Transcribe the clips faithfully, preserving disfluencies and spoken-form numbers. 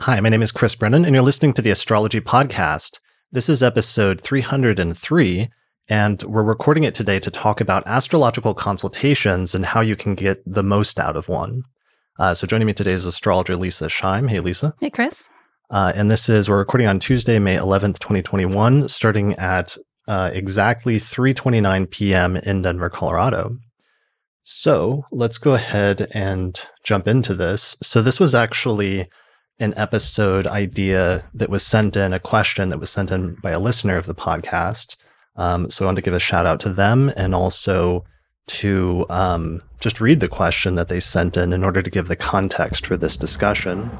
Hi, my name is Chris Brennan, and you're listening to The Astrology Podcast. This is episode three hundred three, and we're recording it today to talk about astrological consultations and how you can get the most out of one. Uh, so joining me today is astrologer Lisa Scheim. Hey, Lisa. Hey, Chris. Uh, and this is, we're recording on Tuesday, May eleventh, twenty twenty-one, starting at uh, exactly three twenty-nine p m in Denver, Colorado. So let's go ahead and jump into this. So this was actually an episode idea that was sent in, a question that was sent in by a listener of the podcast. Um, so I wanted to give a shout out to them and also to um, just read the question that they sent in in order to give the context for this discussion.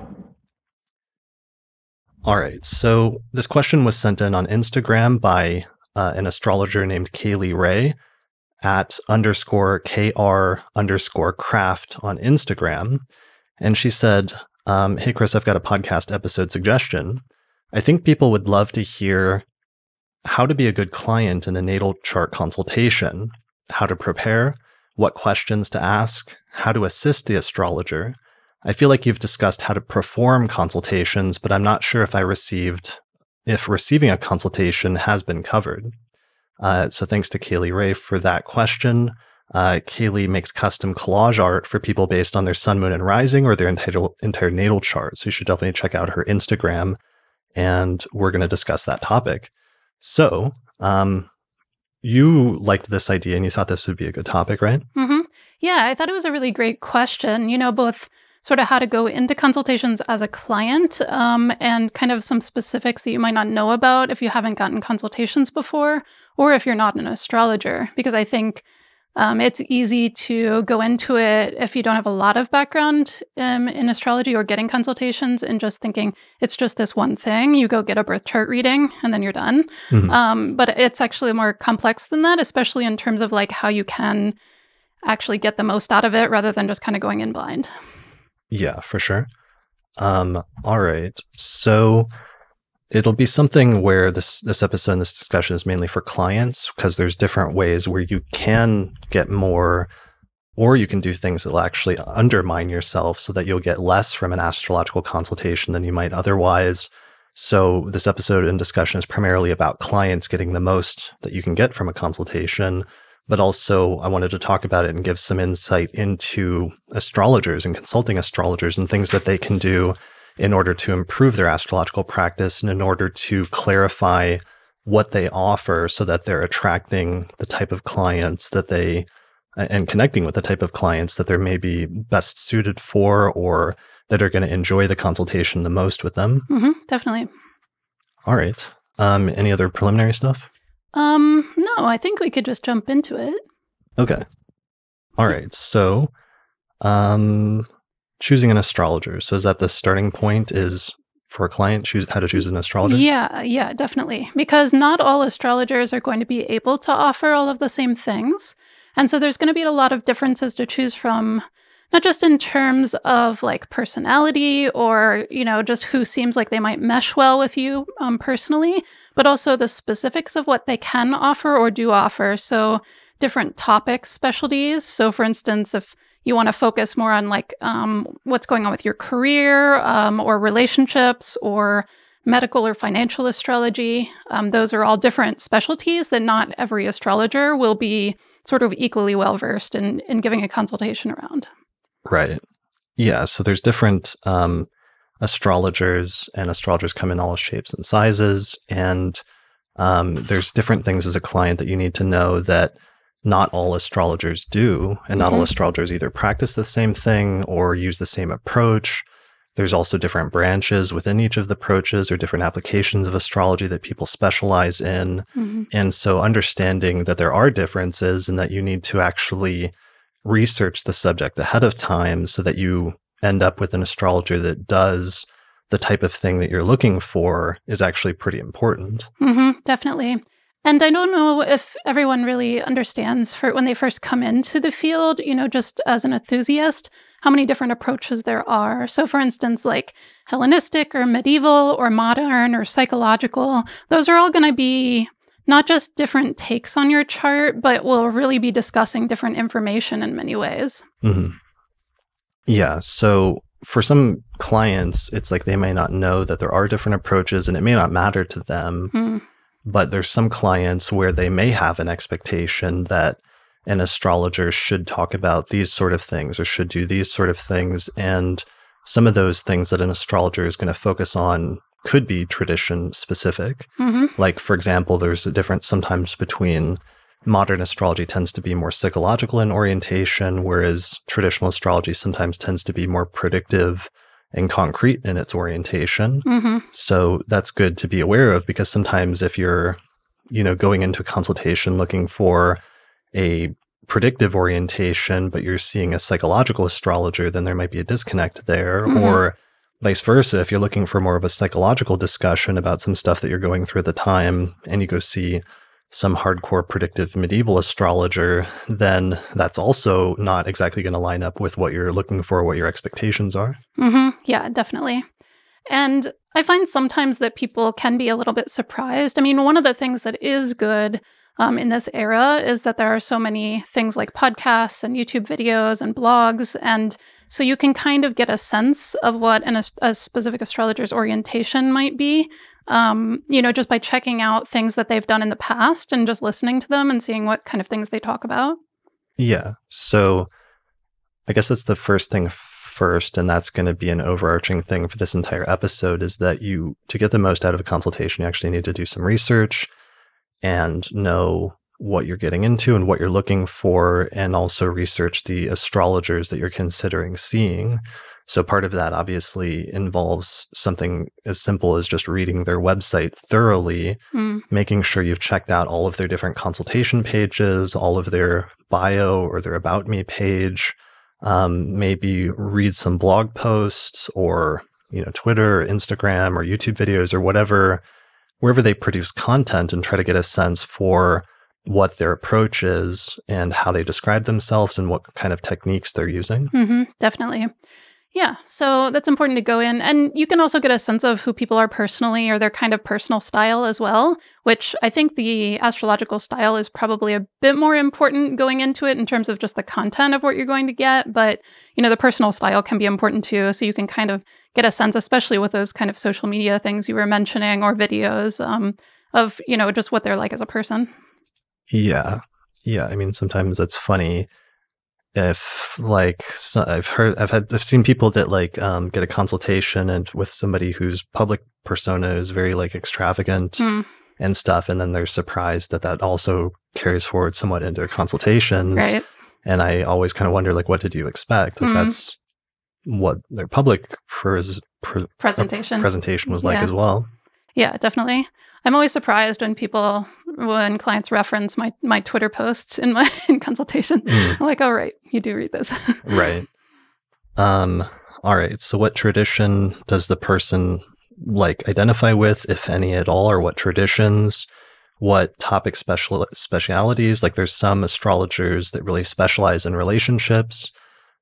All right, so this question was sent in on Instagram by uh, an astrologer named Kayley-Rae at underscore kr underscore craft on Instagram. And she said, Um, hey, Chris, I've got a podcast episode suggestion. I think people would love to hear how to be a good client in a natal chart consultation, how to prepare, what questions to ask, how to assist the astrologer. I feel like you've discussed how to perform consultations, but I'm not sure if I received, if receiving a consultation has been covered. Uh, so thanks to Kayley-Rae for that question. Uh, Kaylee makes custom collage art for people based on their sun, moon, and rising or their entire, entire natal chart. So you should definitely check out her Instagram, and we're going to discuss that topic. So um, you liked this idea and you thought this would be a good topic, right? Mm-hmm. Yeah, I thought it was a really great question, you know, both sort of how to go into consultations as a client um, and kind of some specifics that you might not know about if you haven't gotten consultations before or if you're not an astrologer, because I think Um, it's easy to go into it if you don't have a lot of background um, in astrology or getting consultations and just thinking it's just this one thing. You go get a birth chart reading and then you're done. Mm-hmm. Um, but it's actually more complex than that, especially in terms of like how you can actually get the most out of it rather than just kind of going in blind. Yeah, for sure. Um, all right. So it'll be something where this this episode and this discussion is mainly for clients, because there's different ways where you can get more, or you can do things that will actually undermine yourself so that you'll get less from an astrological consultation than you might otherwise. So this episode and discussion is primarily about clients getting the most that you can get from a consultation, but also I wanted to talk about it and give some insight into astrologers and consulting astrologers and things that they can do in order to improve their astrological practice and in order to clarify what they offer so that they're attracting the type of clients that they, and connecting with the type of clients that they're maybe best suited for or that are going to enjoy the consultation the most with them. Mm-hmm, definitely. All right. Um, any other preliminary stuff? Um, no, I think we could just jump into it. Okay. All right. So, um... choosing an astrologer. So is that the starting point, is for a client, choose how to choose an astrologer? Yeah, yeah, definitely. Because not all astrologers are going to be able to offer all of the same things. And so there's going to be a lot of differences to choose from, not just in terms of like personality or, you know, just who seems like they might mesh well with you um, personally, but also the specifics of what they can offer or do offer. So different topic specialties. So for instance, if you want to focus more on like um, what's going on with your career um, or relationships or medical or financial astrology. Um, those are all different specialties that not every astrologer will be sort of equally well-versed in, in giving a consultation around. Right. Yeah. So there's different um, astrologers, and astrologers come in all shapes and sizes. And um, there's different things as a client that you need to know that not all astrologers do, and not mm-hmm. all astrologers either practice the same thing or use the same approach. There's also different branches within each of the approaches or different applications of astrology that people specialize in. Mm-hmm. And so understanding that there are differences and that you need to actually research the subject ahead of time so that you end up with an astrologer that does the type of thing that you're looking for is actually pretty important. Mm-hmm, definitely. And I don't know if everyone really understands for when they first come into the field, you know, just as an enthusiast, how many different approaches there are. So for instance, like Hellenistic or medieval or modern or psychological, those are all going to be not just different takes on your chart, but we'll really be discussing different information in many ways. Mm-hmm. Yeah. So for some clients, it's like they may not know that there are different approaches and it may not matter to them. Mm. But there's some clients where they may have an expectation that an astrologer should talk about these sort of things or should do these sort of things. And some of those things that an astrologer is going to focus on could be tradition specific. Mm-hmm. Like, for example, there's a difference sometimes between modern astrology tends to be more psychological in orientation, whereas traditional astrology sometimes tends to be more predictive and concrete in its orientation. Mm-hmm. So that's good to be aware of, because sometimes if you're, you know, going into a consultation looking for a predictive orientation, but you're seeing a psychological astrologer, then there might be a disconnect there. Mm-hmm. Or vice versa, if you're looking for more of a psychological discussion about some stuff that you're going through at the time, and you go see some hardcore predictive medieval astrologer, then that's also not exactly going to line up with what you're looking for, what your expectations are. Mm-hmm. Yeah, definitely. And I find sometimes that people can be a little bit surprised. I mean, one of the things that is good um, in this era is that there are so many things like podcasts and YouTube videos and blogs. And so you can kind of get a sense of what an, a specific astrologer's orientation might be. Um, you know, just by checking out things that they've done in the past and just listening to them and seeing what kind of things they talk about. Yeah. So I guess that's the first thing first, and that's going to be an overarching thing for this entire episode, is that you, to get the most out of a consultation, you actually need to do some research and know what you're getting into and what you're looking for, and also research the astrologers that you're considering seeing. So part of that obviously involves something as simple as just reading their website thoroughly, mm. making sure you've checked out all of their different consultation pages, all of their bio or their About Me page, um, maybe read some blog posts or, you know, Twitter, or Instagram, or YouTube videos, or whatever, wherever they produce content, and try to get a sense for what their approach is and how they describe themselves and what kind of techniques they're using. Mm-hmm, definitely. Yeah, so that's important to go in. And you can also get a sense of who people are personally, or their kind of personal style as well, which I think the astrological style is probably a bit more important going into it in terms of just the content of what you're going to get. But, you know, the personal style can be important too. So you can kind of get a sense, especially with those kind of social media things you were mentioning, or videos, um, of, you know, just what they're like as a person. Yeah. Yeah. I mean, sometimes that's funny. If like so I've heard, I've had, I've seen people that like um, get a consultation and with somebody whose public persona is very like extravagant mm. and stuff, and then they're surprised that that also carries forward somewhat into consultations. Right. And I always kind of wonder, like, what did you expect? Like, mm. that's what their public pres pre presentation presentation was like yeah. as well. Yeah, definitely. I'm always surprised when people, when clients reference my my Twitter posts in my in consultation. Mm. I'm like, oh, right, you do read this. Right. Um. All right. So what tradition does the person like identify with, if any at all, or what traditions, what topic special specialities? Like, there's some astrologers that really specialize in relationships,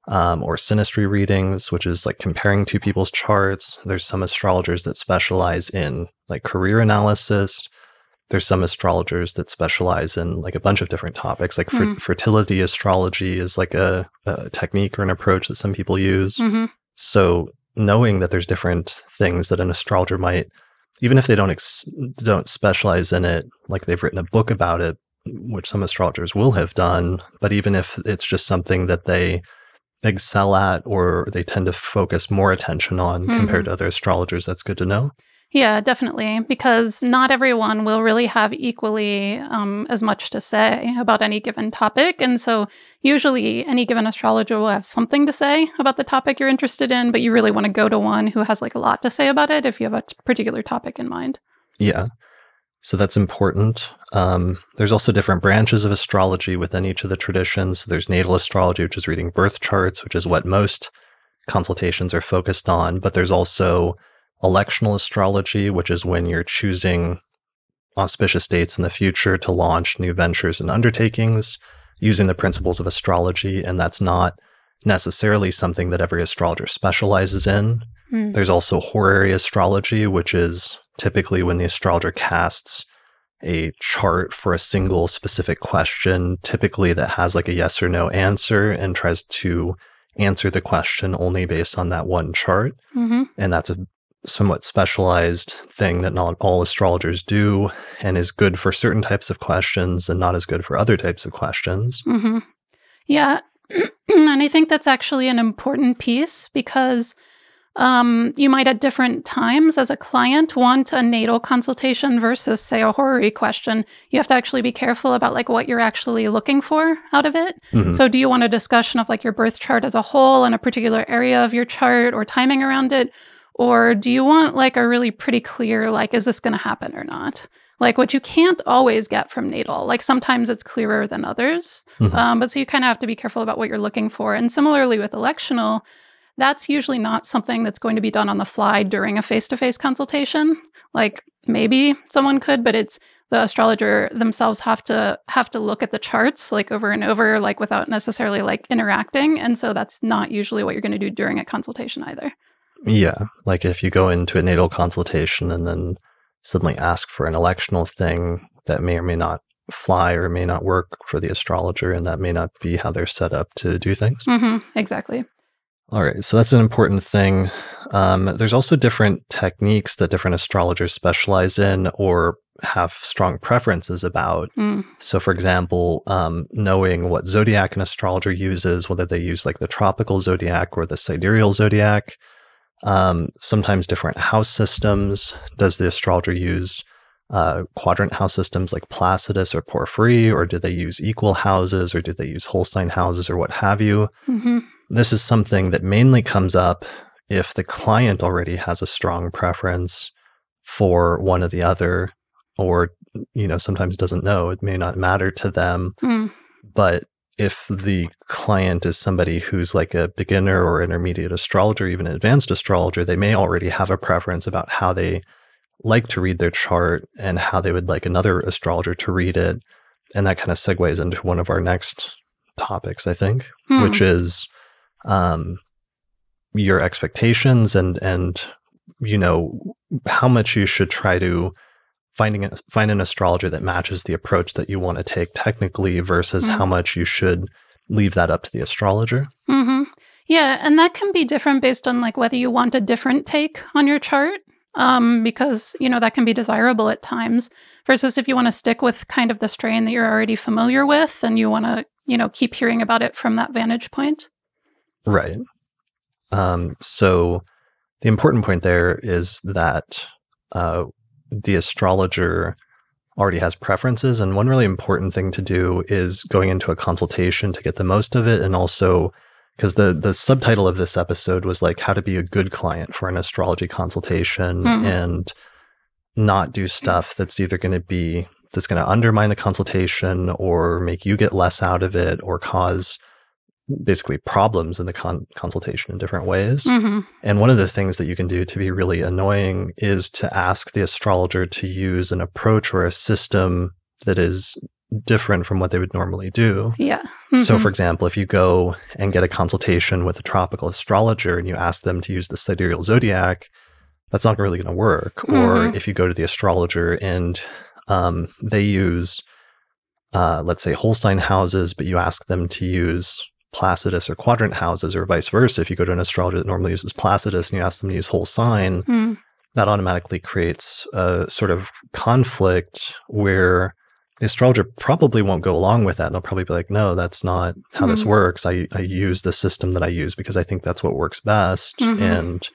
um, or synastry readings, which is like comparing two people's charts. There's some astrologers that specialize in like career analysis. There's some astrologers that specialize in like a bunch of different topics, like mm. fer fertility astrology is like a, a technique or an approach that some people use. Mm-hmm. So knowing that there's different things that an astrologer might, even if they don't ex don't specialize in it, like they've written a book about it, which some astrologers will have done, but even if it's just something that they excel at or they tend to focus more attention on mm-hmm. compared to other astrologers, that's good to know. Yeah, definitely, because not everyone will really have equally um, as much to say about any given topic. And so usually any given astrologer will have something to say about the topic you're interested in, but you really want to go to one who has like a lot to say about it if you have a particular topic in mind. Yeah, so that's important. Um, there's also different branches of astrology within each of the traditions. So there's natal astrology, which is reading birth charts, which is what most consultations are focused on, but there's also electional astrology, which is when you're choosing auspicious dates in the future to launch new ventures and undertakings using the principles of astrology. And that's not necessarily something that every astrologer specializes in. Mm. There's also horary astrology, which is typically when the astrologer casts a chart for a single specific question, typically that has like a yes or no answer, and tries to answer the question only based on that one chart. Mm-hmm. And that's a somewhat specialized thing that not all astrologers do and is good for certain types of questions and not as good for other types of questions. Mm-hmm. Yeah. And I think that's actually an important piece because um, you might at different times as a client want a natal consultation versus, say, a horary question. You have to actually be careful about like what you're actually looking for out of it. Mm-hmm. So do you want a discussion of like your birth chart as a whole and a particular area of your chart or timing around it? Or do you want like a really pretty clear, like, is this going to happen or not? Like what you can't always get from natal. Like sometimes it's clearer than others. Mm-hmm. um, but so you kind of have to be careful about what you're looking for. And similarly with electional, that's usually not something that's going to be done on the fly during a face-to-face consultation. Like maybe someone could, but it's the astrologer themselves have to have to look at the charts like over and over, like without necessarily like interacting. And so that's not usually what you're going to do during a consultation either. Yeah. Like if you go into a natal consultation and then suddenly ask for an electional thing, that may or may not fly or may not work for the astrologer, and that may not be how they're set up to do things. Mm-hmm, exactly. All right. So that's an important thing. Um, there's also different techniques that different astrologers specialize in or have strong preferences about. Mm. So for example, um, knowing what zodiac an astrologer uses, whether they use like the tropical zodiac or the sidereal zodiac. Um, sometimes different house systems. Does the astrologer use uh, quadrant house systems like Placidus or Porphyry, or do they use equal houses, or do they use Holstein houses, or what have you? Mm-hmm. This is something that mainly comes up if the client already has a strong preference for one or the other, or you know, sometimes doesn't know. It may not matter to them, mm. but if the client is somebody who's like a beginner or intermediate astrologer, even an advanced astrologer, they may already have a preference about how they like to read their chart and how they would like another astrologer to read it. And that kind of segues into one of our next topics, I think, hmm. which is um, your expectations and, and, you know, how much you should try to Finding a, find an astrologer that matches the approach that you want to take technically versus mm-hmm. how much you should leave that up to the astrologer. Mm-hmm. Yeah, and that can be different based on like whether you want a different take on your chart, um, because you know that can be desirable at times. Versus if you want to stick with kind of the strain that you're already familiar with, and you want to you know keep hearing about it from that vantage point. Right. Um, so the important point there is that. Uh, The astrologer already has preferences, and one really important thing to do is going into a consultation to get the most of it, and also because the the subtitle of this episode was like how to be a good client for an astrology consultation mm-hmm. and not do stuff that's either going to be that's going to undermine the consultation or make you get less out of it or cause basically problems in the con consultation in different ways. Mm-hmm. And one of the things that you can do to be really annoying is to ask the astrologer to use an approach or a system that is different from what they would normally do. Yeah. Mm-hmm. So for example, if you go and get a consultation with a tropical astrologer and you ask them to use the sidereal zodiac, that's not really going to work. Mm-hmm. Or if you go to the astrologer and um, they use, uh, let's say, Holstein houses, but you ask them to use Placidus or quadrant houses, or vice versa. If you go to an astrologer that normally uses Placidus and you ask them to use whole sign, mm. that automatically creates a sort of conflict where the astrologer probably won't go along with that. They'll probably be like, no, that's not how mm. this works. I, I use the system that I use because I think that's what works best. Mm-hmm. And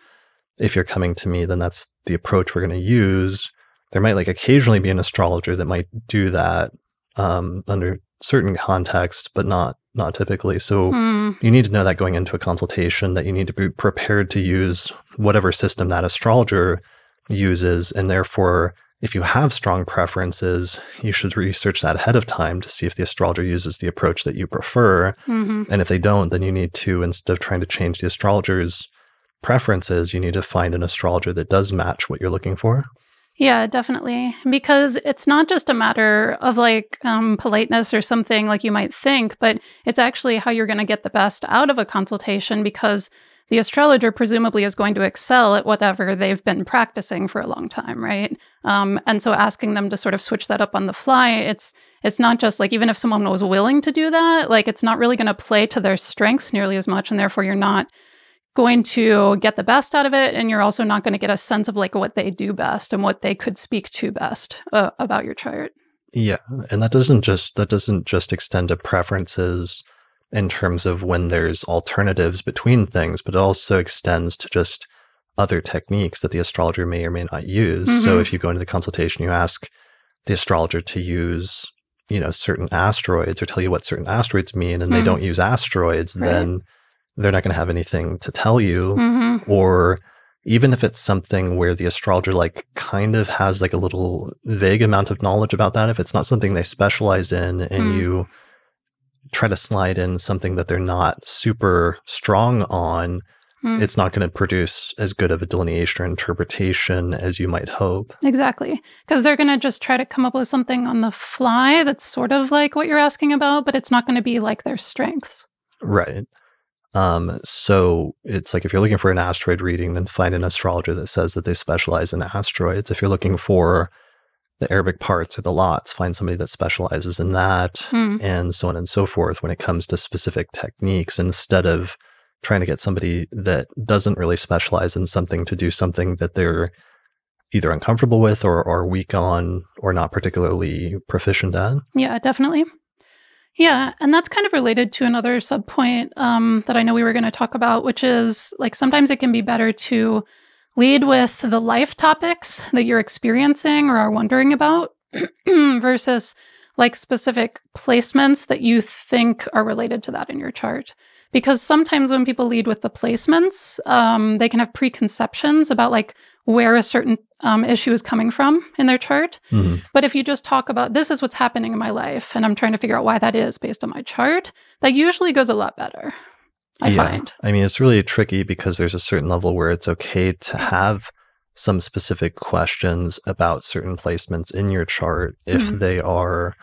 if you're coming to me, then that's the approach we're going to use. There might like occasionally be an astrologer that might do that um, under certain contexts, but not not typically. So mm. you need to know that going into a consultation, that you need to be prepared to use whatever system that astrologer uses. And therefore, if you have strong preferences, you should research that ahead of time to see if the astrologer uses the approach that you prefer. Mm-hmm. And if they don't, then you need to, instead of trying to change the astrologer's preferences, you need to find an astrologer that does match what you're looking for. Yeah, definitely. Because it's not just a matter of like um, politeness or something like you might think, but it's actually how you're going to get the best out of a consultation, because the astrologer presumably is going to excel at whatever they've been practicing for a long time, right? Um, and so asking them to sort of switch that up on the fly, it's it's not just like, even if someone was willing to do that, like it's not really going to play to their strengths nearly as much, and therefore you're not going to get the best out of it, and you're also not going to get a sense of like what they do best and what they could speak to best uh, about your chart. Yeah, and that doesn't just that doesn't just extend to preferences in terms of when there's alternatives between things, but it also extends to just other techniques that the astrologer may or may not use. Mm-hmm. So if you go into the consultation, you ask the astrologer to use, you know, certain asteroids or tell you what certain asteroids mean, and mm. they don't use asteroids, right. then they're not going to have anything to tell you. Mm-hmm. Or even if it's something where the astrologer like kind of has like a little vague amount of knowledge about that, if it's not something they specialize in and mm. you try to slide in something that they're not super strong on, mm. it's not going to produce as good of a delineation or interpretation as you might hope. Exactly. Because they're going to just try to come up with something on the fly that's sort of like what you're asking about, but it's not going to be like their strengths. Right. Um, so it's like, if you're looking for an asteroid reading, then find an astrologer that says that they specialize in asteroids. If you're looking for the Arabic parts or the lots, find somebody that specializes in that, mm. and so on and so forth when it comes to specific techniques, instead of trying to get somebody that doesn't really specialize in something to do something that they're either uncomfortable with or are weak on or not particularly proficient at. Yeah, definitely. Yeah, and that's kind of related to another subpoint um, that I know we were going to talk about, which is like sometimes it can be better to lead with the life topics that you're experiencing or are wondering about versus like specific placements that you think are related to that in your chart. Because sometimes when people lead with the placements, um, they can have preconceptions about like where a certain um, issue is coming from in their chart. Mm-hmm. But if you just talk about, this is what's happening in my life, and I'm trying to figure out why that is based on my chart, that usually goes a lot better, I yeah. find. I mean, it's really tricky because there's a certain level where it's okay to have some specific questions about certain placements in your chart if mm-hmm. they are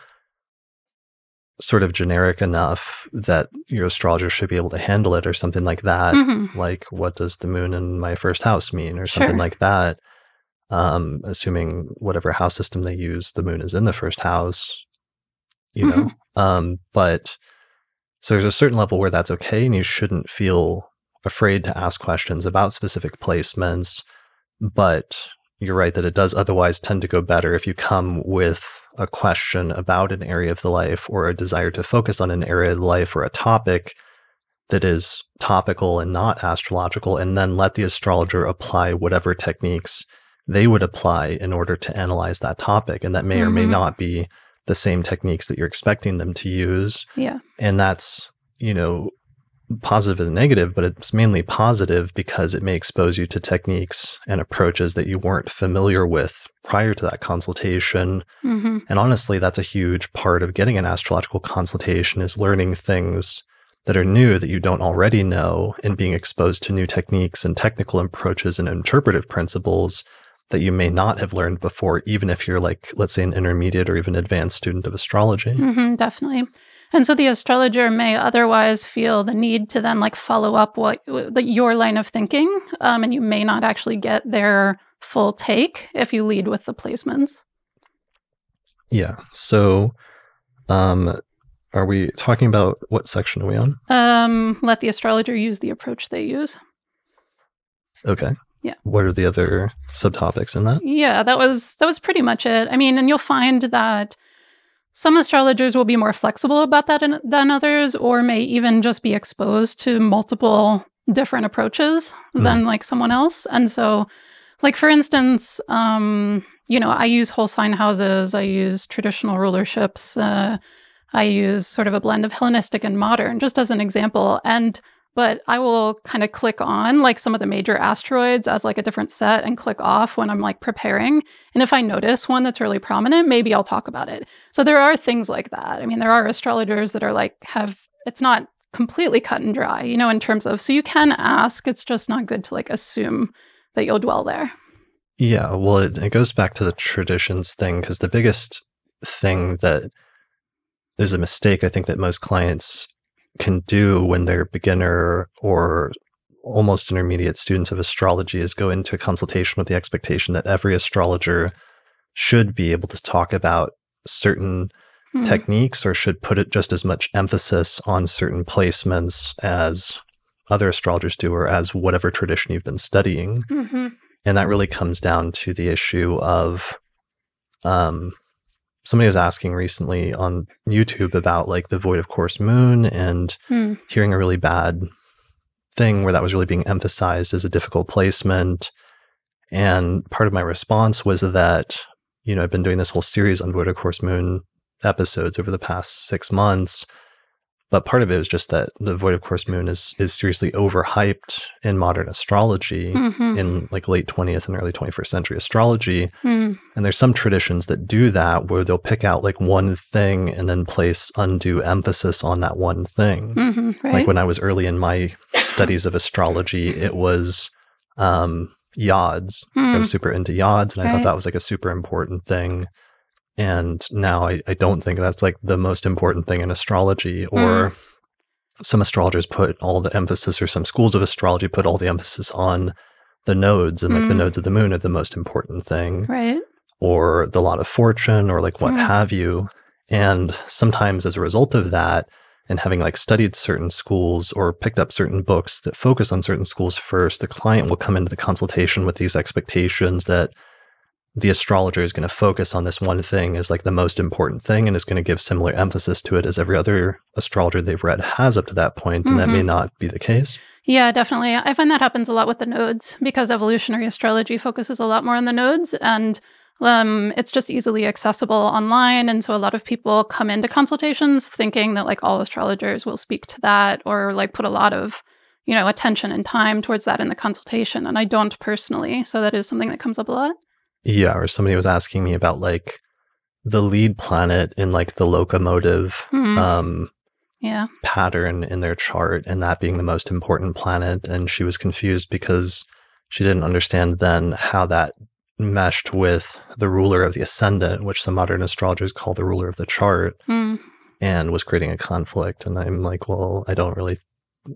sort of generic enough that your astrologer should be able to handle it or something like that. Mm-hmm. Like, what does the moon in my first house mean or something sure. like that? Um, assuming whatever house system they use, the moon is in the first house, you mm-hmm. know? Um, but so there's a certain level where that's okay, and you shouldn't feel afraid to ask questions about specific placements. But you're right that it does otherwise tend to go better if you come with a question about an area of the life or a desire to focus on an area of the life or a topic that is topical and not astrological, and then let the astrologer apply whatever techniques they would apply in order to analyze that topic. And that may mm-hmm. or may not be the same techniques that you're expecting them to use. Yeah. And that's, you know, positive and negative, but it's mainly positive because it may expose you to techniques and approaches that you weren't familiar with prior to that consultation. Mm-hmm. And honestly, that's a huge part of getting an astrological consultation, is learning things that are new that you don't already know, and being exposed to new techniques and technical approaches and interpretive principles that you may not have learned before, even if you're like, let's say, an intermediate or even advanced student of astrology. Mm-hmm, definitely. And so the astrologer may otherwise feel the need to then like follow up what the, your line of thinking, um, and you may not actually get their full take if you lead with the placements. Yeah. So um, are we talking about, what section are we on? Um, let the astrologer use the approach they use. Okay. Yeah. What are the other subtopics in that? Yeah, that was that was pretty much it. I mean, and you'll find that some astrologers will be more flexible about that in, than others, or may even just be exposed to multiple different approaches mm. than like someone else. And so, like, for instance, um, you know, I use whole sign houses, I use traditional rulerships, uh, I use sort of a blend of Hellenistic and modern, just as an example. And but I will kind of click on like some of the major asteroids as like a different set and click off when I'm like preparing. And if I notice one that's really prominent, maybe I'll talk about it. So there are things like that. I mean, there are astrologers that are like, have, it's not completely cut and dry, you know, in terms of, so you can ask, it's just not good to like assume that you'll dwell there. Yeah, well, it, it goes back to the traditions thing, because the biggest thing that, there's a mistake I think that most clients can do when they're beginner or almost intermediate students of astrology is go into consultation with the expectation that every astrologer should be able to talk about certain hmm. techniques, or should put it just as much emphasis on certain placements as other astrologers do, or as whatever tradition you've been studying. Mm-hmm. And that really comes down to the issue of, um, somebody was asking recently on YouTube about like the void of course moon, and hmm. hearing a really bad thing where that was really being emphasized as a difficult placement. And part of my response was that, you know, I've been doing this whole series on void of course moon episodes over the past six months. But part of it is just that the void of course moon is is seriously overhyped in modern astrology, mm-hmm. in like late twentieth and early twenty-first century astrology. Mm. And there's some traditions that do that, where they'll pick out like one thing and then place undue emphasis on that one thing. Mm-hmm, right? Like when I was early in my studies of astrology, it was um, yods. Mm. I was super into yods, and right. I thought that was like a super important thing. And now I, I don't think that's like the most important thing in astrology, or mm. some astrologers put all the emphasis, or some schools of astrology put all the emphasis on the nodes, and mm. like the nodes of the moon are the most important thing, right? Or the lot of fortune, or like what mm. have you. And sometimes as a result of that, and having like studied certain schools or picked up certain books that focus on certain schools first, the client will come into the consultation with these expectations that the astrologer is going to focus on this one thing as like the most important thing, and is going to give similar emphasis to it as every other astrologer they've read has up to that point. Mm-hmm. And that may not be the case. Yeah, definitely. I find that happens a lot with the nodes, because evolutionary astrology focuses a lot more on the nodes, and um, it's just easily accessible online. And so a lot of people come into consultations thinking that like all astrologers will speak to that, or like put a lot of, you know, attention and time towards that in the consultation. And I don't personally. So that is something that comes up a lot. Yeah, or somebody was asking me about like the lead planet in like the locomotive mm-hmm. um, yeah. pattern in their chart, and that being the most important planet. And she was confused because she didn't understand then how that meshed with the ruler of the ascendant, which some modern astrologers call the ruler of the chart, mm. and was creating a conflict. And I'm like, well, I don't really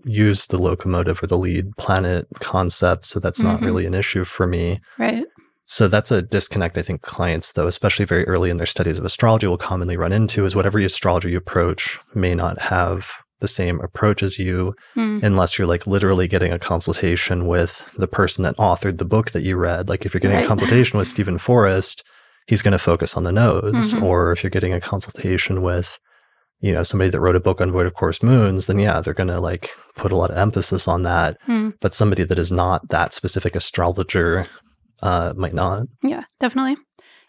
use the locomotive or the lead planet concept, so that's mm-hmm. not really an issue for me. Right. So that's a disconnect I think clients, though, especially very early in their studies of astrology, will commonly run into, is whatever astrology you approach may not have the same approach as you, mm. unless you're like literally getting a consultation with the person that authored the book that you read. Like if you're getting right. a consultation with Stephen Forrest, he's going to focus on the nodes. Mm-hmm. Or if you're getting a consultation with, you know, somebody that wrote a book on void of course moons, then yeah, they're going to like put a lot of emphasis on that. Mm. But somebody that is not that specific astrologer Uh, might not. Yeah, definitely.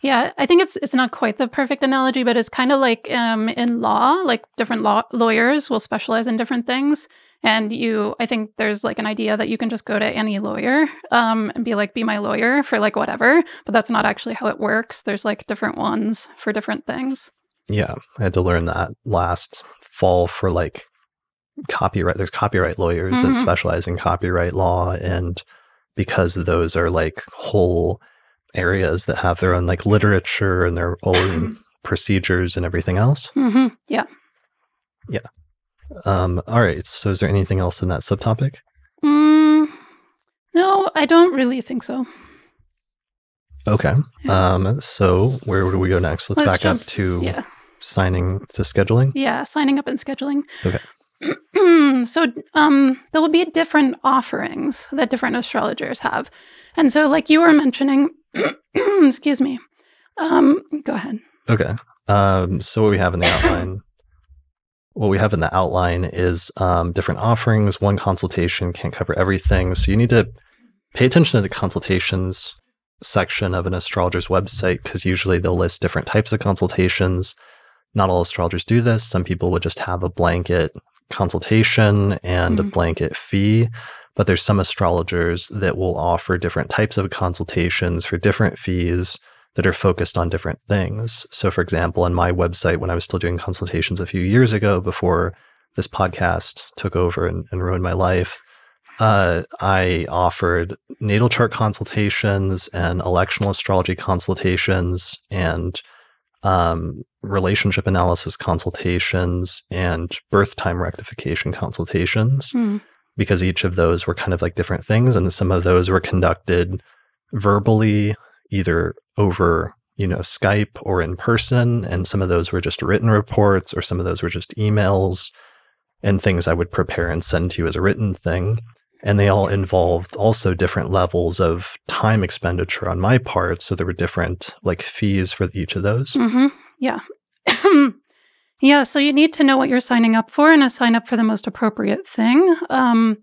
Yeah, I think it's it's not quite the perfect analogy, but it's kind of like um, in law, like different law lawyers will specialize in different things. And you, I think there's like an idea that you can just go to any lawyer um, and be like, be my lawyer for like whatever. But that's not actually how it works. There's like different ones for different things. Yeah, I had to learn that last fall for like copyright. There's copyright lawyers mm-hmm. that specialize in copyright law, and because those are like whole areas that have their own like literature and their own procedures and everything else. Mm-hmm. Yeah. Yeah. Um, all right. So is there anything else in that subtopic? Mm, no, I don't really think so. Okay. Um, so where do we go next? Let's, Let's back jump. up to yeah. signing to scheduling. Yeah. Signing up and scheduling. Okay. So um, there will be different offerings that different astrologers have. And so like you were mentioning, excuse me, um, go ahead. Okay. Um, so what we have in the outline, what we have in the outline is um, different offerings. One consultation can't cover everything. So you need to pay attention to the consultations section of an astrologer's website, because usually they'll list different types of consultations. Not all astrologers do this. Some people would just have a blanket consultation and mm-hmm. a blanket fee, but there's some astrologers that will offer different types of consultations for different fees that are focused on different things. So for example, on my website, when I was still doing consultations a few years ago before this podcast took over and, and ruined my life, uh, I offered natal chart consultations and electional astrology consultations and um, relationship analysis consultations and birth time rectification consultations. Mm. because each of those were kind of like different things. And some of those were conducted verbally, either over, you know, Skype or in person. And some of those were just written reports, or some of those were just emails and things I would prepare and send to you as a written thing. And they all involved also different levels of time expenditure on my part. So there were different like fees for each of those. Mm-hmm. Yeah. Yeah. So you need to know what you're signing up for and sign up for the most appropriate thing. Um,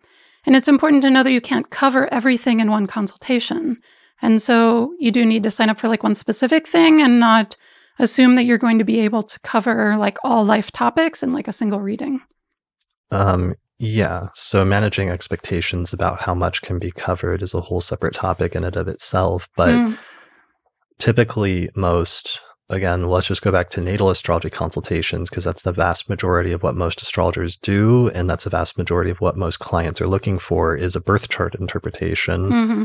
and it's important to know that you can't cover everything in one consultation. And so you do need to sign up for like one specific thing and not assume that you're going to be able to cover like all life topics in like a single reading. Um, yeah. So managing expectations about how much can be covered is a whole separate topic in and of itself. But mm. typically most, again, let's just go back to natal astrology consultations, because that's the vast majority of what most astrologers do. And that's a vast majority of what most clients are looking for is a birth chart interpretation. Mm-hmm.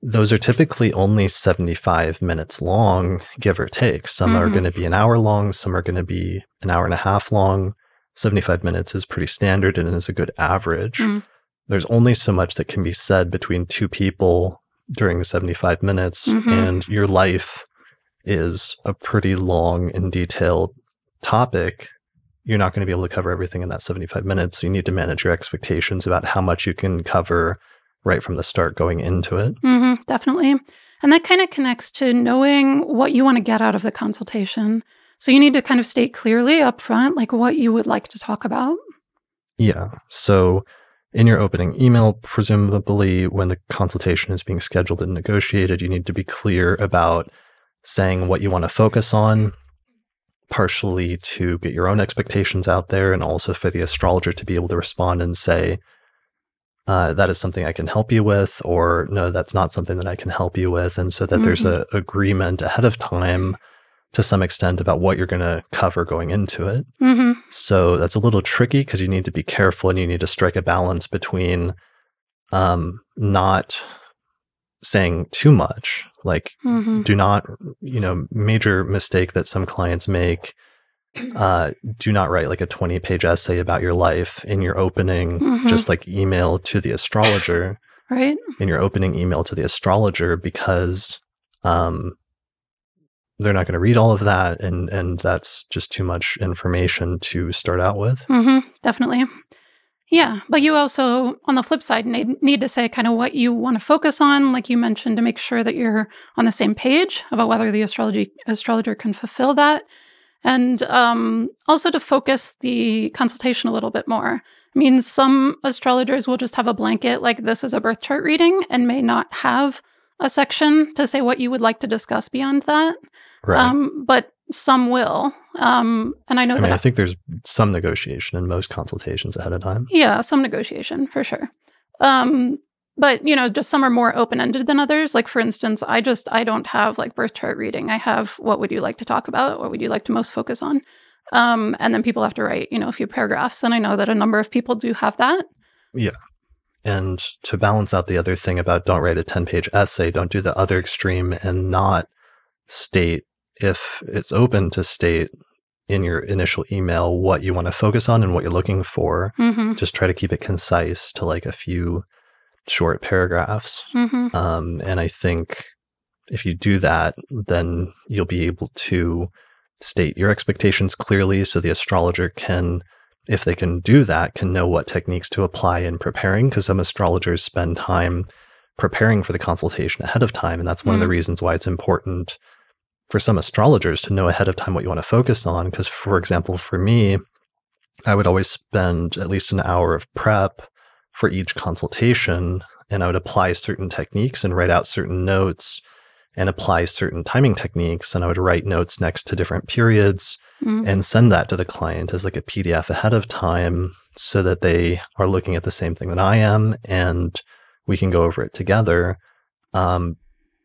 Those are typically only seventy-five minutes long, give or take. Some mm-hmm. are going to be an hour long. Some are going to be an hour and a half long. seventy-five minutes is pretty standard and is a good average. Mm. There's only so much that can be said between two people during the seventy-five minutes, mm-hmm. and your life is a pretty long and detailed topic. You're not going to be able to cover everything in that seventy-five minutes. So you need to manage your expectations about how much you can cover right from the start going into it. Mm-hmm, definitely. And that kind of connects to knowing what you want to get out of the consultation. So you need to kind of state clearly up front, like what you would like to talk about. Yeah. So in your opening email, presumably when the consultation is being scheduled and negotiated, you need to be clear about saying what you want to focus on, partially to get your own expectations out there, and also for the astrologer to be able to respond and say, uh, that is something I can help you with, or no, that's not something that I can help you with. And so that mm-hmm. there's an agreement ahead of time to some extent about what you're going to cover going into it. Mm-hmm. So that's a little tricky because you need to be careful and you need to strike a balance between um, not saying too much. Like mm-hmm. do not, you know, major mistake that some clients make, uh, do not write like a twenty page essay about your life in your opening, mm-hmm. just like email to the astrologer. Right. In your opening email to the astrologer, because um, they're not going to read all of that, and and that's just too much information to start out with. Mm-hmm, definitely. Yeah, but you also, on the flip side, need, need to say kind of what you want to focus on, like you mentioned, to make sure that you're on the same page about whether the astrology astrologer can fulfill that, and um, also to focus the consultation a little bit more. I mean, some astrologers will just have a blanket, like this is a birth chart reading, and may not have a section to say what you would like to discuss beyond that. Right. Um, but some will. Um, and I know I that mean, I think there's some negotiation in most consultations ahead of time. Yeah, some negotiation for sure. Um, but, you know, just some are more open-ended than others. Like, for instance, I just, I don't have like birth chart reading. I have, what would you like to talk about? What would you like to most focus on? Um, and then people have to write, you know, a few paragraphs. And I know that a number of people do have that. Yeah. And to balance out the other thing about don't write a ten page essay, don't do the other extreme and not state, if it's open to state in your initial email what you want to focus on and what you're looking for. Mm-hmm. Just try to keep it concise to like a few short paragraphs. Mm-hmm. Um, and I think if you do that, then you'll be able to state your expectations clearly so the astrologer can, if they can do that, can know what techniques to apply in preparing, because some astrologers spend time preparing for the consultation ahead of time. And that's one mm-hmm. of the reasons why it's important for some astrologers to know ahead of time what you want to focus on. Because, for example, for me, I would always spend at least an hour of prep for each consultation, and I would apply certain techniques and write out certain notes and apply certain timing techniques. And I would write notes next to different periods mm-hmm. and send that to the client as like a P D F ahead of time so that they are looking at the same thing that I am and we can go over it together. Um,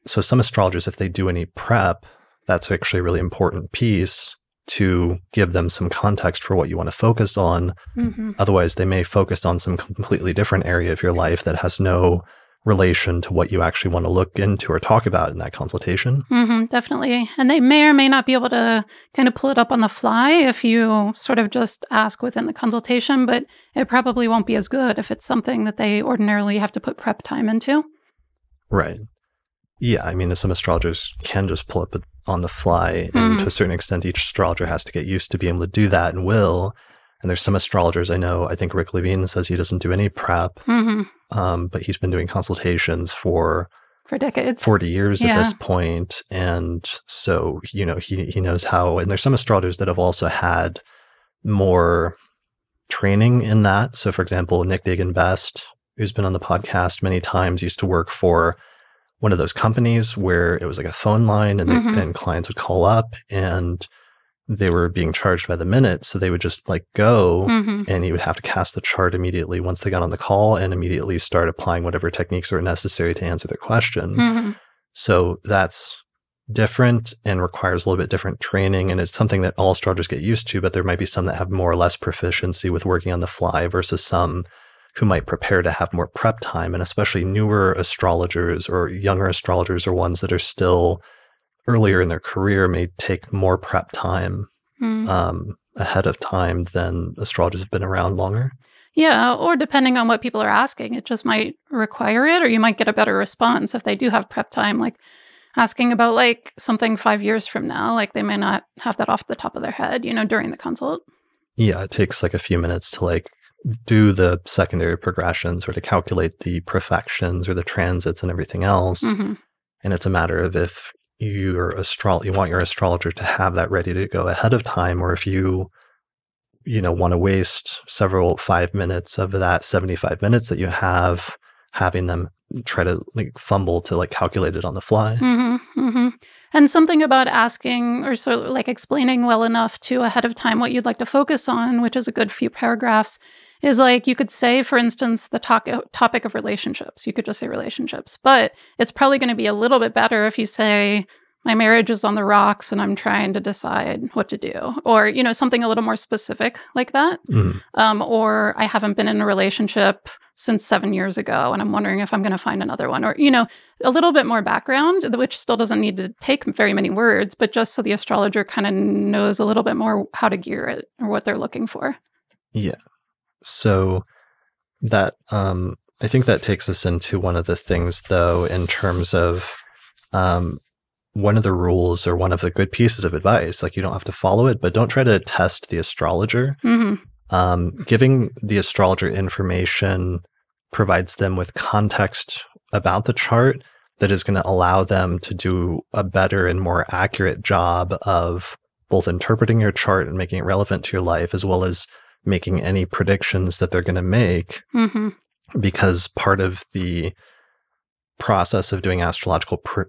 so some astrologers, if they do any prep, that's actually a really important piece to give them some context for what you want to focus on. Mm-hmm. Otherwise, they may focus on some completely different area of your life that has no relation to what you actually want to look into or talk about in that consultation. Mm-hmm, definitely. And they may or may not be able to kind of pull it up on the fly if you sort of just ask within the consultation, but it probably won't be as good if it's something that they ordinarily have to put prep time into. Right. Yeah. I mean, some astrologers can just pull up on the fly, and mm. to a certain extent, each astrologer has to get used to being able to do that and will. And there's some astrologers I know, I think Rick Levine says he doesn't do any prep, mm-hmm. um, but he's been doing consultations for for decades, forty years yeah. at this point. And so, you know, he, he knows how, and there's some astrologers that have also had more training in that. So for example, Nick Dagan Best, who's been on the podcast many times, used to work for one of those companies where it was like a phone line and, mm-hmm. they, and clients would call up and they were being charged by the minute, so they would just like go, mm-hmm. and he would have to cast the chart immediately once they got on the call and immediately start applying whatever techniques were necessary to answer their question. Mm-hmm. So that's different and requires a little bit different training, and it's something that all astrologers get used to, but there might be some that have more or less proficiency with working on the fly versus some who might prepare to have more prep time. And especially newer astrologers or younger astrologers or ones that are still earlier in their career may take more prep time mm. um, ahead of time than astrologers have been around longer. Yeah, or depending on what people are asking, it just might require it, or you might get a better response if they do have prep time, like asking about like something five years from now, like they may not have that off the top of their head, you know, during the consult. Yeah, it takes like a few minutes to like do the secondary progressions or to calculate the perfections or the transits and everything else. Mm-hmm. And it's a matter of if your astro- you want your astrologer to have that ready to go ahead of time, or if you, you know, want to waste several five minutes of that seventy-five minutes that you have, having them try to like fumble to like calculate it on the fly. Mm-hmm, mm-hmm. And something about asking or sort of like explaining well enough to ahead of time what you'd like to focus on, which is a good few paragraphs, is like you could say, for instance, the to- topic of relationships. You could just say relationships, but it's probably going to be a little bit better if you say, my marriage is on the rocks and I'm trying to decide what to do, or, you know, something a little more specific like that. Mm-hmm. Um, or I haven't been in a relationship since seven years ago and I'm wondering if I'm going to find another one, or, you know, a little bit more background, which still doesn't need to take very many words, but just so the astrologer kind of knows a little bit more how to gear it or what they're looking for. Yeah. So that, um, I think that takes us into one of the things, though, in terms of um, one of the rules or one of the good pieces of advice, like you don't have to follow it, but don't try to test the astrologer. Mm-hmm. Um, giving the astrologer information provides them with context about the chart that is going to allow them to do a better and more accurate job of both interpreting your chart and making it relevant to your life, as well as making any predictions that they're going to make, mm-hmm. because part of the process of doing astrological pre-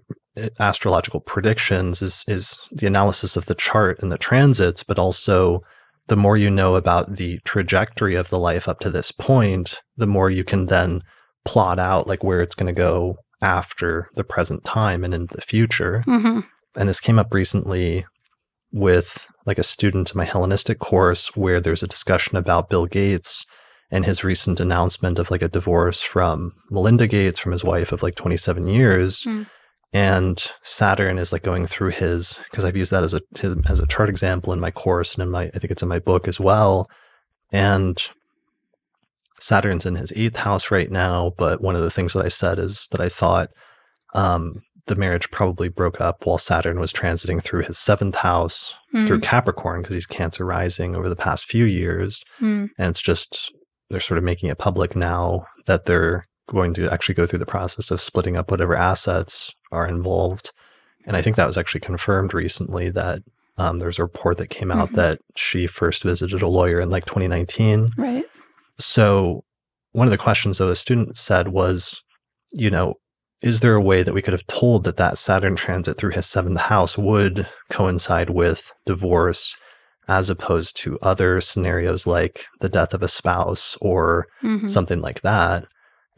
astrological predictions is is the analysis of the chart and the transits, but also the more you know about the trajectory of the life up to this point, the more you can then plot out like where it's going to go after the present time and in the future. Mm-hmm. And this came up recently with like a student in my Hellenistic course where there's a discussion about Bill Gates and his recent announcement of like a divorce from Melinda Gates, from his wife of like twenty-seven years. Mm. And Saturn is like going through his, because I've used that as a as a chart example in my course and in my, I think it's in my book as well. And Saturn's in his eighth house right now. But one of the things that I said is that I thought um, the marriage probably broke up while Saturn was transiting through his seventh house, mm. through Capricorn, because he's Cancer rising over the past few years. Mm. And it's just, they're sort of making it public now that they're going to actually go through the process of splitting up whatever assets are involved. And I think that was actually confirmed recently that um, there's a report that came out, mm-hmm. that she first visited a lawyer in like twenty nineteen. Right. So one of the questions though a student said was, you know, is there a way that we could have told that that Saturn transit through his seventh house would coincide with divorce, as opposed to other scenarios like the death of a spouse or, mm-hmm. something like that?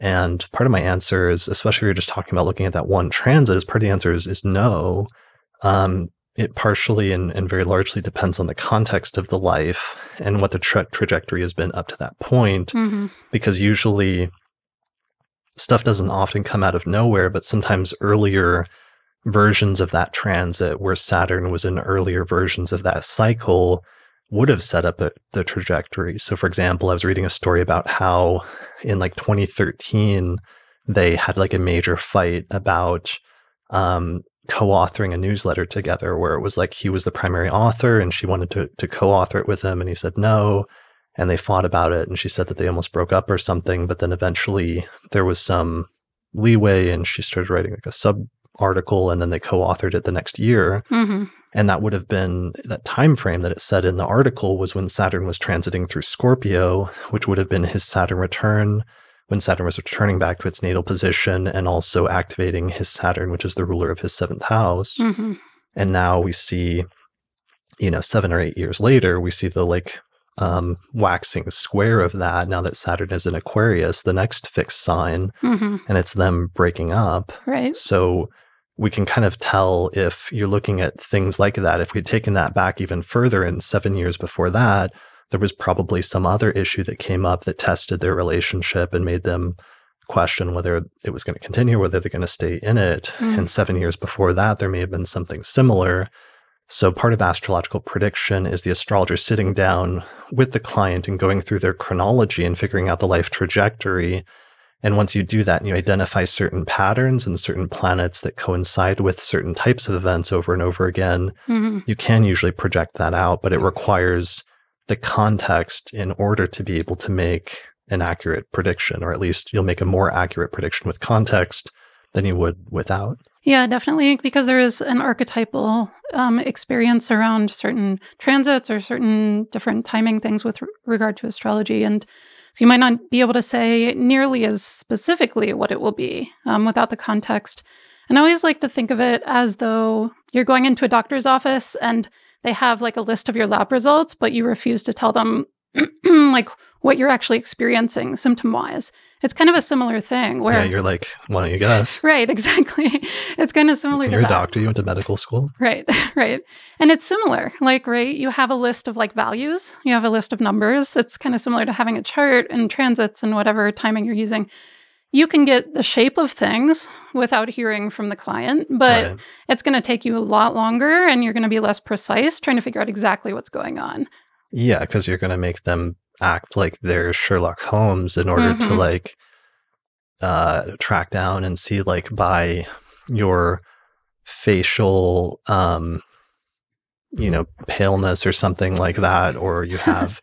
And part of my answer is, especially if you're just talking about looking at that one transit, part of the answer is, is no. Um, it partially and, and very largely depends on the context of the life and what the tra- trajectory has been up to that point, mm-hmm. because usually stuff doesn't often come out of nowhere, but sometimes earlier versions of that transit where Saturn was in earlier versions of that cycle would have set up a, the trajectory. So for example, I was reading a story about how in like twenty thirteen, they had like a major fight about um, co-authoring a newsletter together, where it was like he was the primary author and she wanted to, to co-author it with him. And he said no, and they fought about it. And she said that they almost broke up or something. But then eventually there was some leeway and she started writing like a sub article, and then they co-authored it the next year. Mm-hmm. And that would have been that time frame that it said in the article was when Saturn was transiting through Scorpio, which would have been his Saturn return, when Saturn was returning back to its natal position and also activating his Saturn, which is the ruler of his seventh house. Mm-hmm. And now we see, you know, seven or eight years later, we see the like um, waxing square of that. Now that Saturn is in Aquarius, the next fixed sign, mm-hmm. and it's them breaking up. Right. So we can kind of tell if you're looking at things like that, if we'd taken that back even further and seven years before that, there was probably some other issue that came up that tested their relationship and made them question whether it was going to continue, whether they're going to stay in it. Mm. And seven years before that, there may have been something similar. So part of astrological prediction is the astrologer sitting down with the client and going through their chronology and figuring out the life trajectory. And once you do that and you identify certain patterns and certain planets that coincide with certain types of events over and over again, mm-hmm. you can usually project that out, but it requires the context in order to be able to make an accurate prediction, or at least you'll make a more accurate prediction with context than you would without. Yeah, definitely, because there is an archetypal um, experience around certain transits or certain different timing things with re- regard to astrology. And so you might not be able to say nearly as specifically what it will be um, without the context. And I always like to think of it as though you're going into a doctor's office and they have like a list of your lab results, but you refuse to tell them like what you're actually experiencing symptom-wise. It's kind of a similar thing where— Yeah, you're like, why don't you guess? Right, exactly. It's kind of similar you're to You're a that. doctor, you went to medical school. Right, right. And it's similar, like, right, you have a list of like values, you have a list of numbers. It's kind of similar to having a chart and transits and whatever timing you're using. You can get the shape of things without hearing from the client, but right. it's going to take you a lot longer and you're going to be less precise trying to figure out exactly what's going on. Yeah, because you're going to make them act like they're Sherlock Holmes in order mm-hmm. to like uh, track down and see like by your facial, um, you know, paleness or something like that, or you have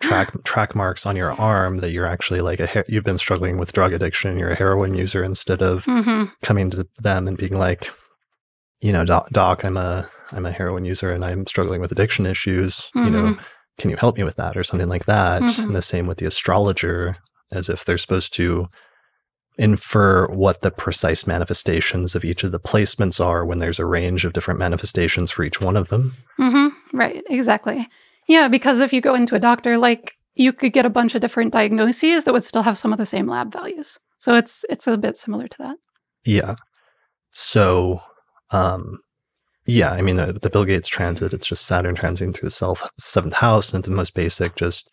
track track marks on your arm that you're actually like a you've been struggling with drug addiction and you're a heroin user, instead of mm-hmm. coming to them and being like, you know, doc, doc I'm a I'm a heroin user and I'm struggling with addiction issues, mm-hmm. you know, can you help me with that or something like that? Mm-hmm. And the same with the astrologer, as if they're supposed to infer what the precise manifestations of each of the placements are when there's a range of different manifestations for each one of them. Mm-hmm. Right, exactly. Yeah, because if you go into a doctor, like you could get a bunch of different diagnoses that would still have some of the same lab values. So it's it's a bit similar to that. Yeah. So, um, yeah, I mean, the, the Bill Gates transit, it's just Saturn transiting through the self, seventh house, and the most basic, just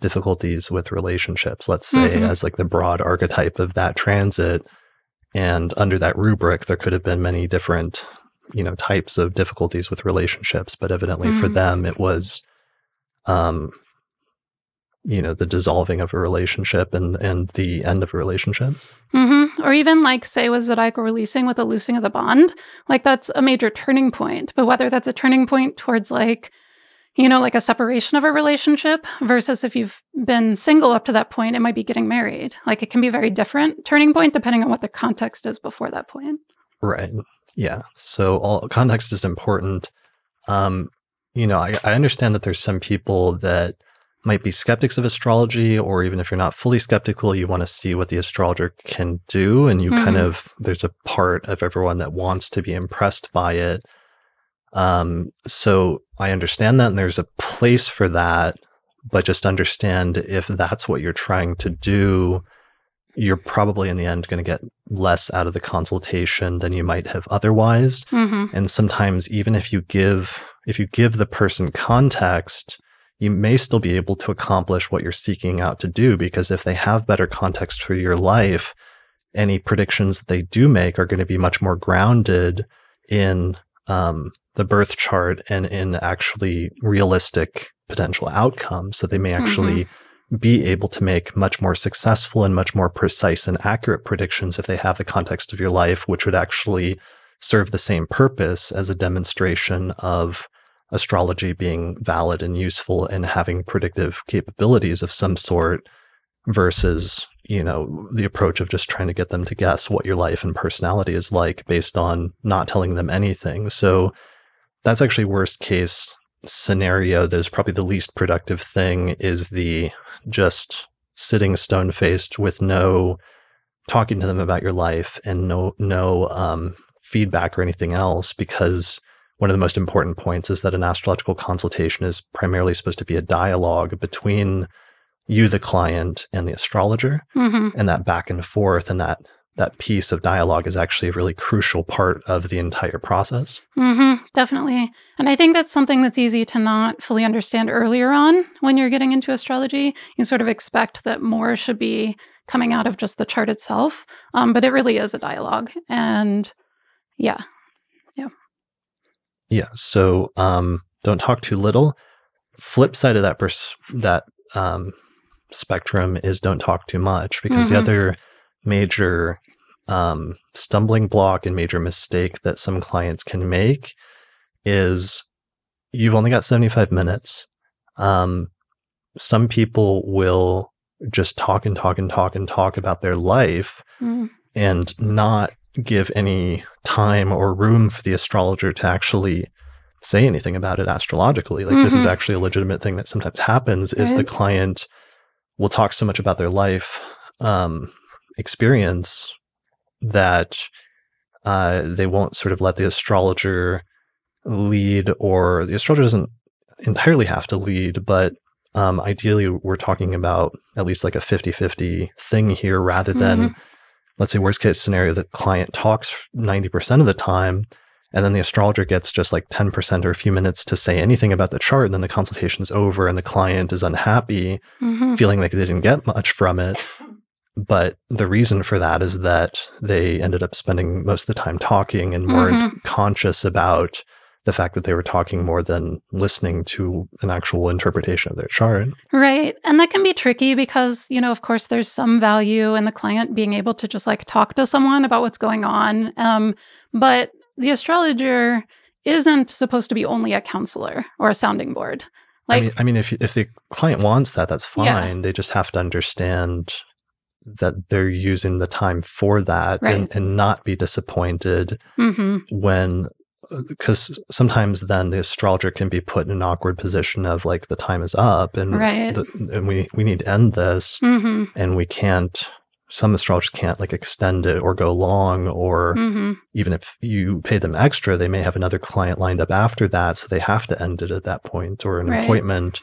difficulties with relationships, let's say, mm-hmm. as like the broad archetype of that transit. And under that rubric, there could have been many different, you know, types of difficulties with relationships, but evidently mm-hmm. for them, it was Um, you know, the dissolving of a relationship and, and the end of a relationship. Mm-hmm. Or even like, say, with zodiacal releasing with the loosing of the bond, like that's a major turning point. But whether that's a turning point towards like, you know, like a separation of a relationship versus if you've been single up to that point, it might be getting married. Like it can be a very different turning point depending on what the context is before that point. Right. Yeah. So all context is important. Um, You know, I, I understand that there's some people that might be skeptics of astrology, or even if you're not fully skeptical, you want to see what the astrologer can do. And you mm-hmm. kind of, there's a part of everyone that wants to be impressed by it. Um, so I understand that, and there's a place for that, but just understand if that's what you're trying to do, you're probably in the end going to get less out of the consultation than you might have otherwise. Mm-hmm. And sometimes even if you give if you give the person context, you may still be able to accomplish what you're seeking out to do, because if they have better context for your life, any predictions that they do make are going to be much more grounded in um, the birth chart and in actually realistic potential outcomes. So they may actually mm-hmm. be able to make much more successful and much more precise and accurate predictions if they have the context of your life, which would actually serve the same purpose as a demonstration of astrology being valid and useful and having predictive capabilities of some sort, versus, you know, the approach of just trying to get them to guess what your life and personality is like based on not telling them anything. So that's actually worst case scenario. That is probably the least productive thing, is the just sitting stone-faced with no talking to them about your life and no no um, feedback or anything else, because one of the most important points is that an astrological consultation is primarily supposed to be a dialogue between you, the client, and the astrologer, mm-hmm. and that back and forth, and that that piece of dialogue is actually a really crucial part of the entire process. Mm-hmm, definitely. And I think that's something that's easy to not fully understand earlier on when you're getting into astrology. You sort of expect that more should be coming out of just the chart itself, um, but it really is a dialogue. And yeah, yeah. Yeah, so um, don't talk too little. Flip side of that, pers that um spectrum is don't talk too much, because mm-hmm. the other major um stumbling block and major mistake that some clients can make is you've only got seventy-five minutes. Um some people will just talk and talk and talk and talk about their life mm. and not give any time or room for the astrologer to actually say anything about it astrologically. Like mm-hmm. this is actually a legitimate thing that sometimes happens, is right. the client will talk so much about their life um, experience that uh, they won't sort of let the astrologer lead, or the astrologer doesn't entirely have to lead, but um, ideally we're talking about at least like a fifty fifty thing here, rather than, mm-hmm. let's say worst case scenario, the client talks ninety percent of the time, and then the astrologer gets just like ten percent or a few minutes to say anything about the chart, and then the consultation is over and the client is unhappy, mm-hmm. feeling like they didn't get much from it. But the reason for that is that they ended up spending most of the time talking and weren't mm-hmm. conscious about the fact that they were talking more than listening to an actual interpretation of their chart. Right. And that can be tricky because, you know, of course, there's some value in the client being able to just like talk to someone about what's going on. Um, but the astrologer isn't supposed to be only a counselor or a sounding board. Like, I mean, I mean if, if the client wants that, that's fine. Yeah. They just have to understand that they're using the time for that, right. and, and not be disappointed mm-hmm. when, because sometimes then the astrologer can be put in an awkward position of like, the time is up and, right. the, and we, we need to end this, mm-hmm. and we can't. Some astrologers can't like extend it or go long, or mm-hmm. even if you pay them extra, they may have another client lined up after that. So they have to end it at that point, or an right. appointment.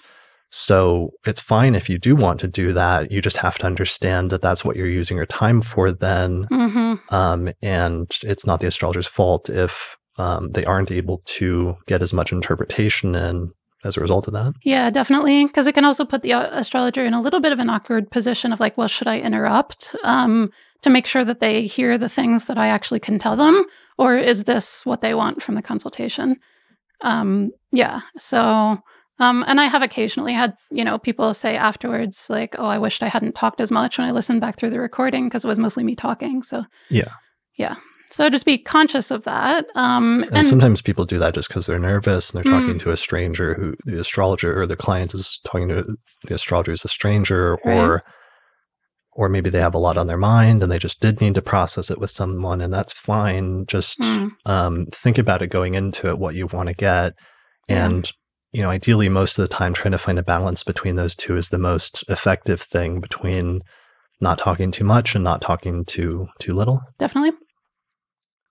So it's fine if you do want to do that. You just have to understand that that's what you're using your time for then. Mm-hmm. Um, and it's not the astrologer's fault if um, they aren't able to get as much interpretation in as a result of that. Yeah, definitely. Because it can also put the astrologer in a little bit of an awkward position of like, well, should I interrupt um, to make sure that they hear the things that I actually can tell them? Or is this what they want from the consultation? Um, yeah. So, um, and I have occasionally had, you know, people say afterwards, like, oh, I wished I hadn't talked as much when I listened back through the recording, because it was mostly me talking. So, yeah. Yeah. So just be conscious of that. Um, and, and sometimes people do that just because they're nervous and they're mm, talking to a stranger who the astrologer or the client is talking to the astrologer is a stranger, right. or or maybe they have a lot on their mind and they just did need to process it with someone, and that's fine. Just mm. um, think about it going into it, what you want to get. And, mm. you know, ideally most of the time trying to find a balance between those two is the most effective thing, between not talking too much and not talking too, too little. Definitely.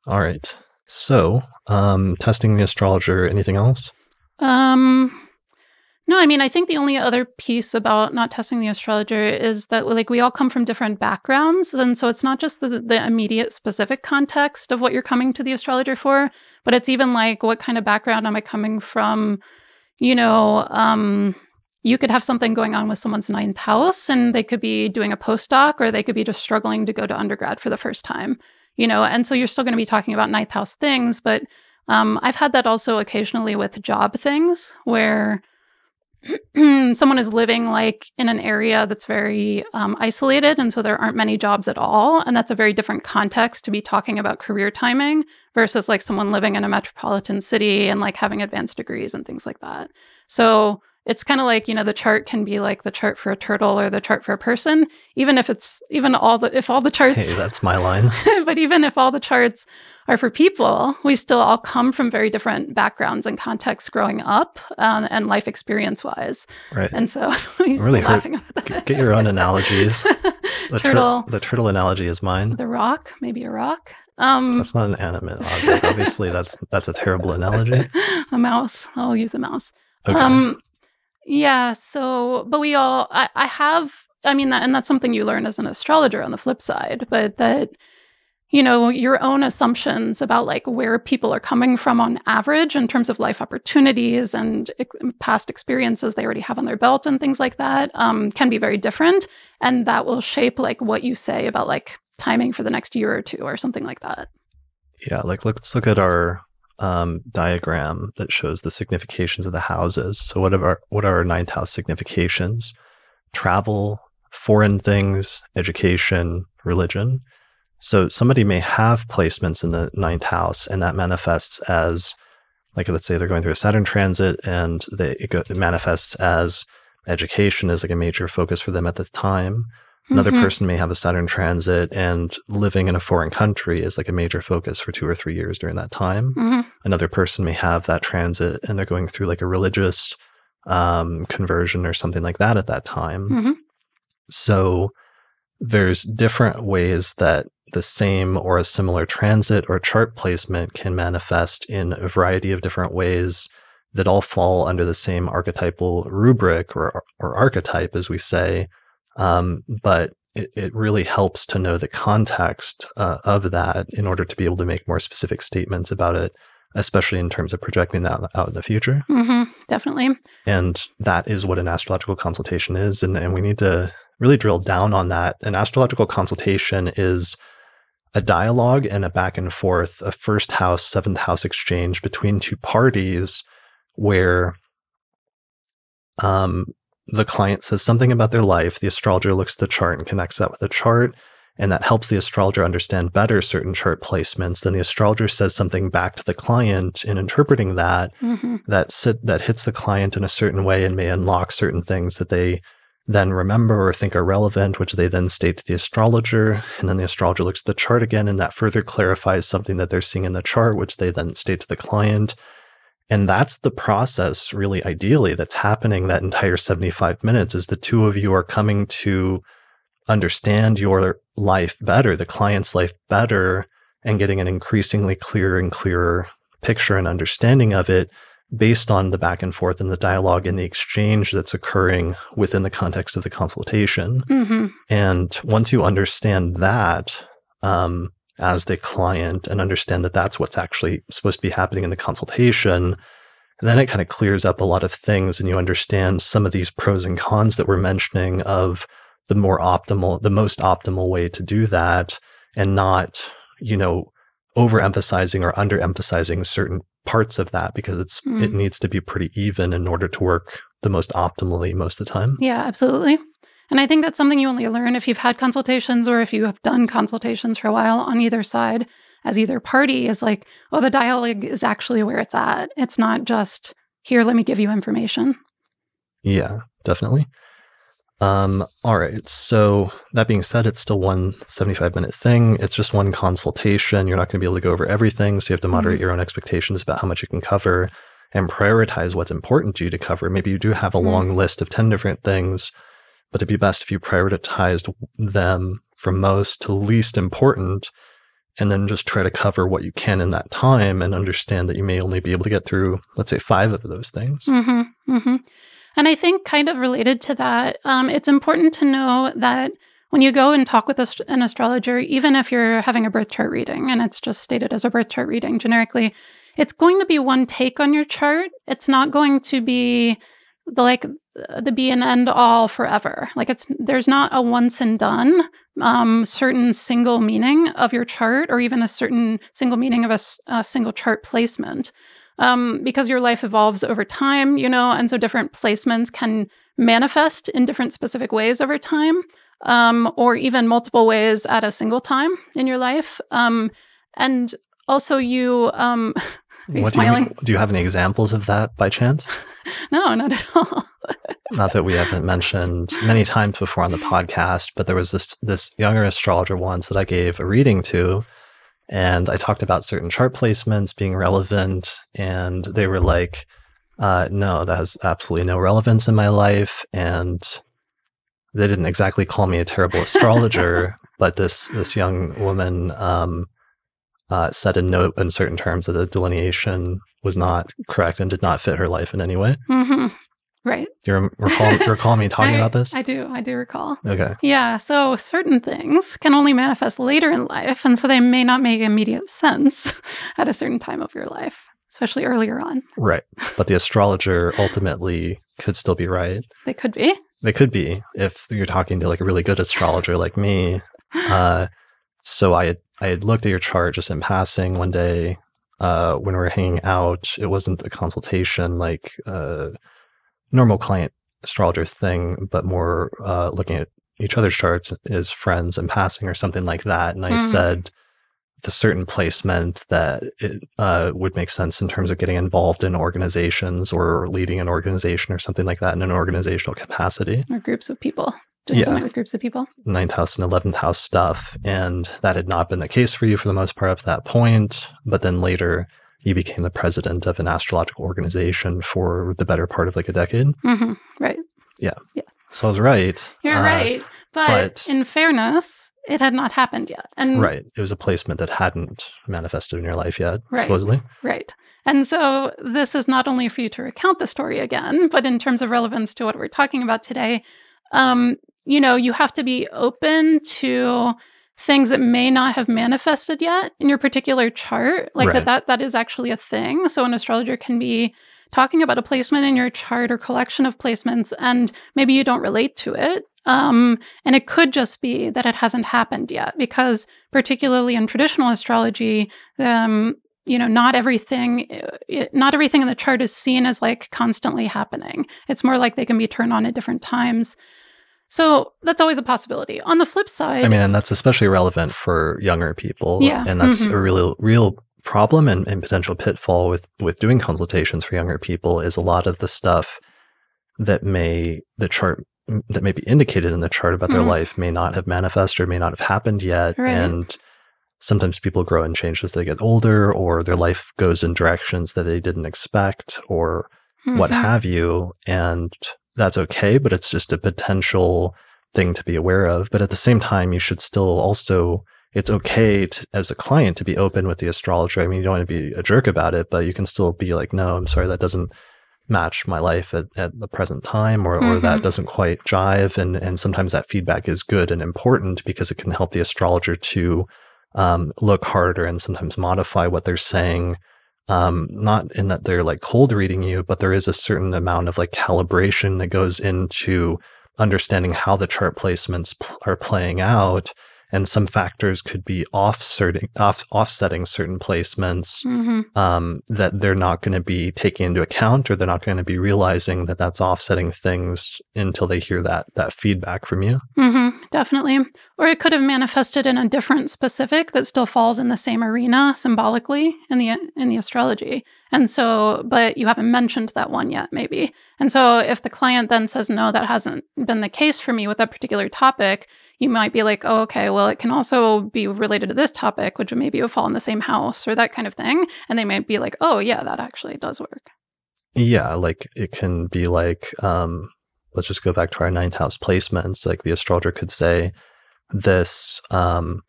All right. So, um, testing the astrologer, anything else? Um, no, I mean, I think the only other piece about not testing the astrologer is that, like, we all come from different backgrounds. And so it's not just the, the immediate specific context of what you're coming to the astrologer for, but it's even like, what kind of background am I coming from? You know, um, you could have something going on with someone's ninth house and they could be doing a postdoc, or they could be just struggling to go to undergrad for the first time, you know, and so you're still going to be talking about ninth house things. But um, I've had that also occasionally with job things where someone is living like in an area that's very um, isolated, and so there aren't many jobs at all. And that's a very different context to be talking about career timing versus like someone living in a metropolitan city and like having advanced degrees and things like that. So it's kind of like, you know, the chart can be like the chart for a turtle or the chart for a person, even if it's even all the, if all the charts, hey, that's my line. But even if all the charts are for people, we still all come from very different backgrounds and contexts growing up um, and life experience wise. Right. And so I'm really laughing about that. Get your own analogies. The turtle. Tur the turtle analogy is mine. The rock, maybe a rock. Um, that's not an animate object. Obviously, that's, that's a terrible analogy. A mouse. I'll use a mouse. Okay. Um, Yeah. So, but we all, I, I have, I mean, that, and that's something you learn as an astrologer on the flip side, but that, you know, your own assumptions about like where people are coming from on average in terms of life opportunities and ex past experiences they already have on their belt and things like that um, can be very different. And that will shape like what you say about like timing for the next year or two or something like that. Yeah. Like, let's look at our Um, diagram that shows the significations of the houses. So what are, what are our ninth house significations? Travel, foreign things, education, religion. So somebody may have placements in the ninth house, and that manifests as, like, let's say they're going through a Saturn transit, and they, it, go, it manifests as education is like a major focus for them at this time. Another mm-hmm. person may have a Saturn transit, and living in a foreign country is like a major focus for two or three years during that time. Mm-hmm. Another person may have that transit and they're going through like a religious um, conversion or something like that at that time. Mm-hmm. So there's different ways that the same or a similar transit or chart placement can manifest in a variety of different ways that all fall under the same archetypal rubric or, or archetype, as we say. Um, but it, it really helps to know the context uh, of that in order to be able to make more specific statements about it, especially in terms of projecting that out in the future. Mm-hmm, definitely. And that is what an astrological consultation is. And, and we need to really drill down on that. An astrological consultation is a dialogue and a back and forth, a first house, seventh house exchange between two parties where um, the client says something about their life, the astrologer looks at the chart and connects that with the chart, and that helps the astrologer understand better certain chart placements. Then the astrologer says something back to the client in interpreting that, mm-hmm. that, sit, that hits the client in a certain way and may unlock certain things that they then remember or think are relevant, which they then state to the astrologer. And then the astrologer looks at the chart again, and that further clarifies something that they're seeing in the chart, which they then state to the client. And that's the process, really, ideally, that's happening that entire seventy-five minutes is the two of you are coming to understand your life better, the client's life better, and getting an increasingly clearer and clearer picture and understanding of it based on the back and forth and the dialogue and the exchange that's occurring within the context of the consultation. Mm-hmm. And once you understand that, um, as the client and understand that that's what's actually supposed to be happening in the consultation, then it kind of clears up a lot of things, and you understand some of these pros and cons that we're mentioning of the more optimal, the most optimal way to do that, and not, you know, overemphasizing or underemphasizing certain parts of that, because it's mm. it needs to be pretty even in order to work the most optimally most of the time. Yeah, absolutely. And I think that's something you only learn if you've had consultations or if you have done consultations for a while on either side as either party is like, oh, the dialogue is actually where it's at. It's not just, here, let me give you information. Yeah, definitely. Um, all right. So that being said, it's still one seventy-five minute thing. It's just one consultation. You're not going to be able to go over everything. So you have to moderate mm-hmm. your own expectations about how much you can cover and prioritize what's important to you to cover. Maybe you do have a mm-hmm. long list of ten different things, but it'd be best if you prioritized them from most to least important, and then just try to cover what you can in that time and understand that you may only be able to get through, let's say, five of those things. Mm-hmm, mm-hmm. And I think kind of related to that, um, it's important to know that when you go and talk with ast- an astrologer, even if you're having a birth chart reading, and it's just stated as a birth chart reading generically, it's going to be one take on your chart. It's not going to be the, like the be and end all forever. Like it's, there's not a once and done um, certain single meaning of your chart, or even a certain single meaning of a, a single chart placement, um, because your life evolves over time, you know, and so different placements can manifest in different specific ways over time, um, or even multiple ways at a single time in your life. Um, and also you, um, are you what smiling? Do you, do you have any examples of that by chance? No, not at all. Not that we haven't mentioned many times before on the podcast, but there was this this younger astrologer once that I gave a reading to, and I talked about certain chart placements being relevant, and they were like, uh, no, that has absolutely no relevance in my life. And they didn't exactly call me a terrible astrologer, but this this young woman um, uh, said in no uncertain terms that the delineation was not correct and did not fit her life in any way. Mm-hmm. Right. Do you recall, recall me talking I, about this? I do. I do recall. Okay. Yeah. So certain things can only manifest later in life, and so they may not make immediate sense at a certain time of your life, especially earlier on. Right. But the astrologer ultimately could still be right. They could be. They could be if you're talking to like a really good astrologer like me. Uh, so I had, I had looked at your chart just in passing one day uh, when we were hanging out. It wasn't a consultation like... Uh, normal client astrologer thing, but more uh, looking at each other's charts as friends and passing or something like that. And I mm-hmm. said the certain placement that it uh, would make sense in terms of getting involved in organizations or leading an organization or something like that in an organizational capacity. Or groups of people, doing yeah. something with groups of people. Ninth house and eleventh house stuff. And that had not been the case for you for the most part up to that point. But then later... you became the president of an astrological organization for the better part of like a decade. Mm-hmm. Right. Yeah. Yeah. So I was right. You're uh, right. But, but in fairness, it had not happened yet. And right. It was a placement that hadn't manifested in your life yet, right, supposedly. Right. And so this is not only for you to recount the story again, but in terms of relevance to what we're talking about today, um, you know, you have to be open to... things that may not have manifested yet in your particular chart, like right. that, that that is actually a thing. So an astrologer can be talking about a placement in your chart or collection of placements, and maybe you don't relate to it. Um, and it could just be that it hasn't happened yet, because particularly in traditional astrology, um, you know, not everything, it, not everything in the chart is seen as like constantly happening. It's more like they can be turned on at different times. So that's always a possibility. On the flip side... I mean, and that's especially relevant for younger people. Yeah. And that's mm-hmm. a real real problem and, and potential pitfall with, with doing consultations for younger people is a lot of the stuff that may the chart that may be indicated in the chart about mm-hmm. their life may not have manifested or may not have happened yet. Right. And sometimes people grow and change as they get older, or their life goes in directions that they didn't expect, or mm-hmm. what have you. And... that's okay, but it's just a potential thing to be aware of. But at the same time, you should still also, it's okay to, as a client, to be open with the astrologer. I mean, you don't want to be a jerk about it, but you can still be like, no, I'm sorry, that doesn't match my life at, at the present time, or, mm-hmm. or that doesn't quite jive. And, and sometimes that feedback is good and important because it can help the astrologer to um, look harder and sometimes modify what they're saying. Um, not in that they're like cold reading you, but there is a certain amount of like calibration that goes into understanding how the chart placements pl are playing out. And some factors could be offsetting, off offsetting certain placements mm-hmm. um, that they're not going to be taking into account, or they're not going to be realizing that that's offsetting things until they hear that that feedback from you. Mm-hmm, definitely. Or it could have manifested in a different specific that still falls in the same arena symbolically in the in the astrology. And so, but you haven't mentioned that one yet, maybe. And so if the client then says, no, that hasn't been the case for me with that particular topic, you might be like, oh, okay, well, it can also be related to this topic, which maybe would fall in the same house or that kind of thing. And they might be like, oh, yeah, that actually does work. Yeah, like it can be like, um, let's just go back to our ninth house placements. Like the astrologer could say this um,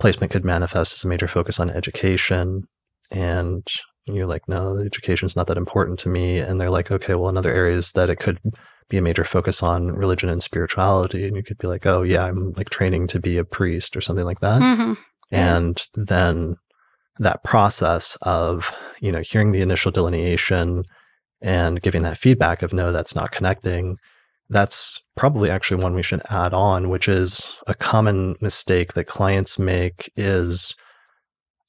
placement could manifest as a major focus on education. And you're like, no, education is not that important to me. And they're like, okay, well, another area is that it could be a major focus on religion and spirituality. And you could be like, oh yeah, I'm like training to be a priest or something like that. Mm-hmm. And yeah. then that process of, you know, hearing the initial delineation and giving that feedback of, no, that's not connecting. that's probably actually one we should add on, which is a common mistake that clients make is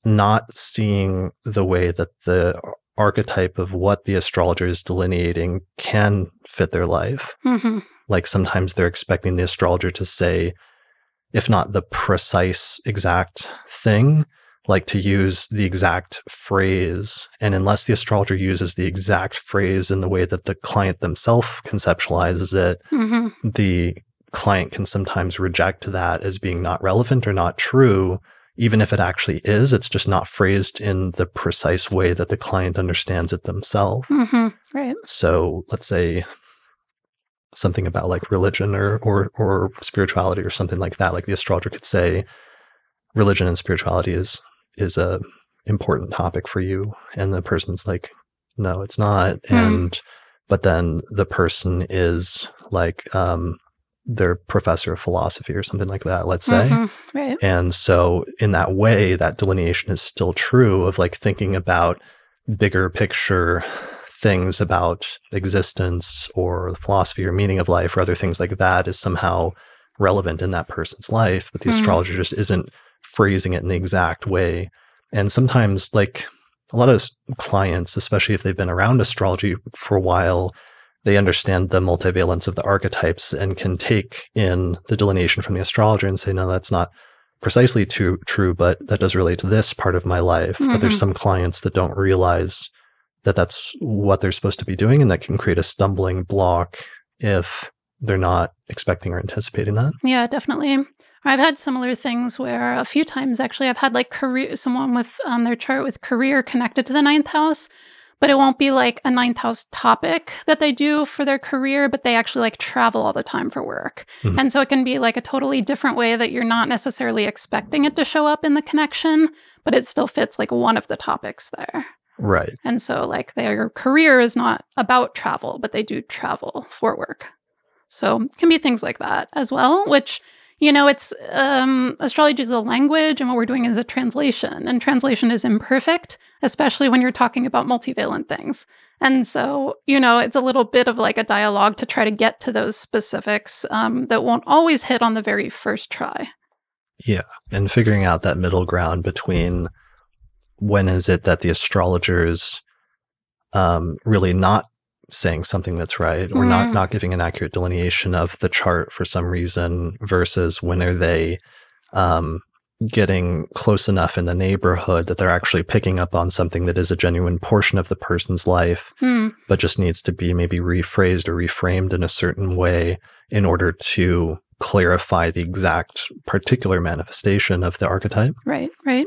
not seeing the way that the archetype of what the astrologer is delineating can fit their life. Mm-hmm. Like sometimes they're expecting the astrologer to say, if not the precise exact thing, like to use the exact phrase. And unless the astrologer uses the exact phrase in the way that the client themselves conceptualizes it, mm-hmm. the client can sometimes reject that as being not relevant or not true. Even if it actually is, it's just not phrased in the precise way that the client understands it themselves. Mm-hmm. Right. So let's say something about like religion or, or or spirituality or something like that. Like the astrologer could say, religion and spirituality is is a important topic for you, and the person's like, no, it's not. Mm. And but then the person is like, um, they're professor of philosophy or something like that, let's say. Mm-hmm. Right. And so in that way, that delineation is still true of like thinking about bigger picture things about existence or the philosophy or meaning of life or other things like that is somehow relevant in that person's life, but the mm-hmm. astrologer just isn't phrasing it in the exact way. And sometimes like a lot of clients, especially if they've been around astrology for a while, they understand the multivalence of the archetypes and can take in the delineation from the astrologer and say, no, that's not precisely too true, but that does relate to this part of my life. Mm-hmm. But there's some clients that don't realize that that's what they're supposed to be doing, and that can create a stumbling block if they're not expecting or anticipating that. Yeah, definitely. I've had similar things where a few times actually I've had like career, someone with um, their chart with career connected to the ninth house, but it won't be like a ninth house topic that they do for their career, but they actually like travel all the time for work. Mm-hmm. And so it can be like a totally different way that you're not necessarily expecting it to show up in the connection, but it still fits like one of the topics there. Right. And so like their career is not about travel, but they do travel for work. So it can be things like that as well, which, you know, it's um, astrology is a language, and what we're doing is a translation, and translation is imperfect, especially when you're talking about multivalent things. And so, you know, it's a little bit of like a dialogue to try to get to those specifics um, that won't always hit on the very first try. Yeah. And figuring out that middle ground between when is it that the astrologer's um, really not saying something that's right, or mm. not not giving an accurate delineation of the chart for some reason, versus when are they um, getting close enough in the neighborhood that they're actually picking up on something that is a genuine portion of the person's life, mm. but just needs to be maybe rephrased or reframed in a certain way in order to clarify the exact particular manifestation of the archetype. Right, right.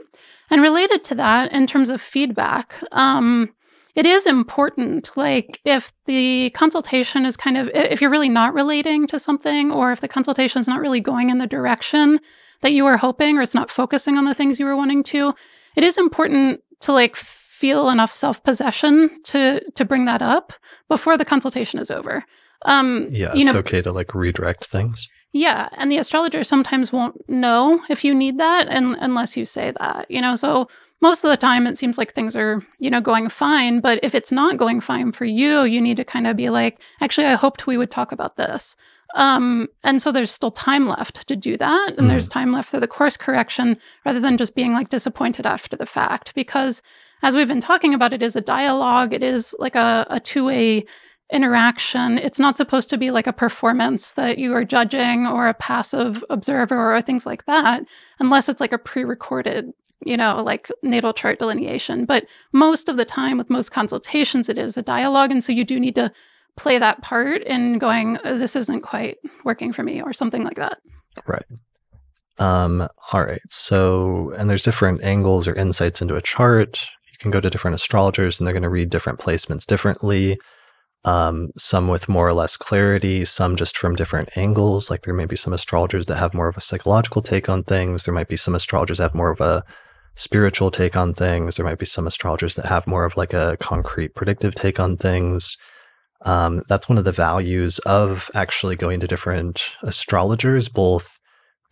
And related to that, in terms of feedback, um, it is important, like if the consultation is kind of, if you're really not relating to something, or if the consultation is not really going in the direction that you were hoping, or it's not focusing on the things you were wanting to, it is important to like feel enough self-possession to to bring that up before the consultation is over. Um, yeah, you know, it's okay to like redirect things. Yeah, and the astrologer sometimes won't know if you need that and, unless you say that, you know, so most of the time, it seems like things are, you know, going fine. But if it's not going fine for you, you need to kind of be like, actually, I hoped we would talk about this. Um, and so there's still time left to do that. And mm-hmm. there's time left for the course correction, rather than just being like disappointed after the fact. Because as we've been talking about, it is a dialogue. It is like a, a two-way interaction. It's not supposed to be like a performance that you are judging or a passive observer or things like that, unless it's like a pre-recorded, you know, like natal chart delineation. But most of the time with most consultations, it is a dialogue. And so you do need to play that part in going, this isn't quite working for me, or something like that. Right. Um, all right. So, and there's different angles or insights into a chart. You can go to different astrologers and they're going to read different placements differently. Um, some with more or less clarity, some just from different angles. Like there may be some astrologers that have more of a psychological take on things. There might be some astrologers that have more of a spiritual take on things. There might be some astrologers that have more of like a concrete predictive take on things. Um, that's one of the values of actually going to different astrologers, both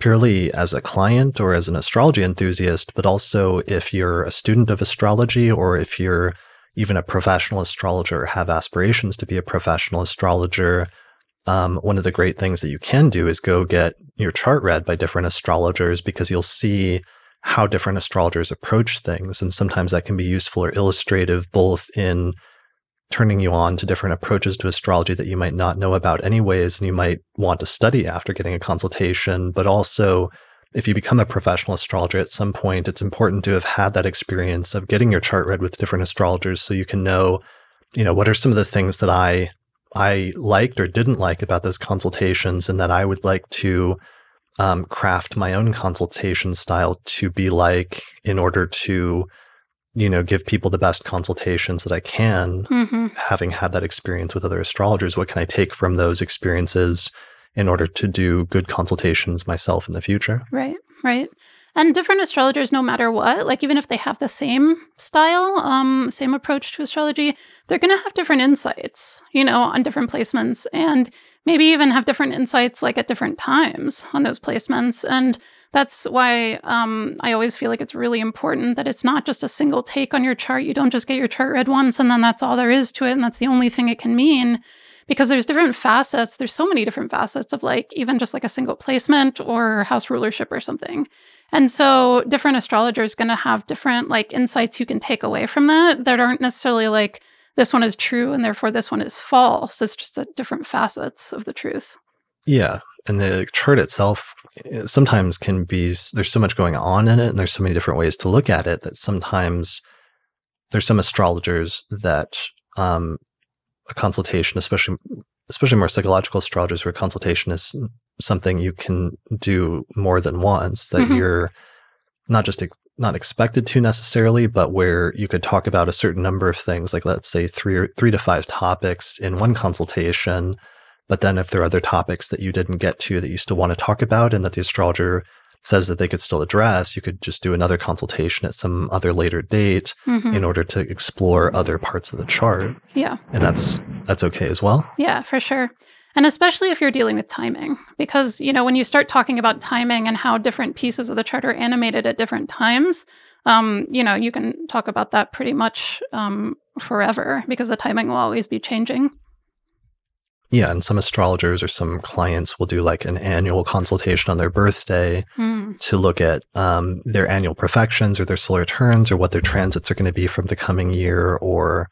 purely as a client or as an astrology enthusiast, but also if you're a student of astrology, or if you're even a professional astrologer, have aspirations to be a professional astrologer. Um, one of the great things that you can do is go get your chart read by different astrologers, because you'll see how different astrologers approach things. And sometimes that can be useful or illustrative, both in turning you on to different approaches to astrology that you might not know about anyways, and you might want to study after getting a consultation. But also, if you become a professional astrologer at some point, it's important to have had that experience of getting your chart read with different astrologers, so you can know, you know, what are some of the things that I I liked or didn't like about those consultations, and that I would like to um, craft my own consultation style to be like, in order to, you know, give people the best consultations that I can. Mm-hmm. Having had that experience with other astrologers, what can I take from those experiences in order to do good consultations myself in the future? Right, right. And different astrologers, no matter what, like even if they have the same style, um, same approach to astrology, they're going to have different insights, you know, on different placements, and maybe even have different insights like at different times on those placements. And that's why um, I always feel like it's really important that it's not just a single take on your chart. You don't just get your chart read once and then that's all there is to it, and that's the only thing it can mean. Because there's different facets, there's so many different facets of like even just like a single placement or house rulership or something. And so different astrologers going to have different like insights you can take away from that that aren't necessarily like this one is true and therefore this one is false. It's just different facets of the truth. Yeah. And the chart itself sometimes can be, there's so much going on in it and there's so many different ways to look at it that sometimes there's some astrologers that, um, a consultation, especially especially more psychological astrologers, where consultation is something you can do more than once, that mm-hmm. you're not just ex not expected to necessarily, but where you could talk about a certain number of things, like let's say three or three to five topics in one consultation. But then if there are other topics that you didn't get to that you still want to talk about and that the astrologer says that they could still address, you could just do another consultation at some other later date mm-hmm. in order to explore other parts of the chart. Yeah. And that's that's okay as well. Yeah, for sure. And especially if you're dealing with timing, because, you know, when you start talking about timing and how different pieces of the chart are animated at different times, um, you know, you can talk about that pretty much um, forever, because the timing will always be changing. Yeah, and some astrologers or some clients will do like an annual consultation on their birthday mm. to look at um, their annual perfections or their solar returns or what their transits are going to be from the coming year or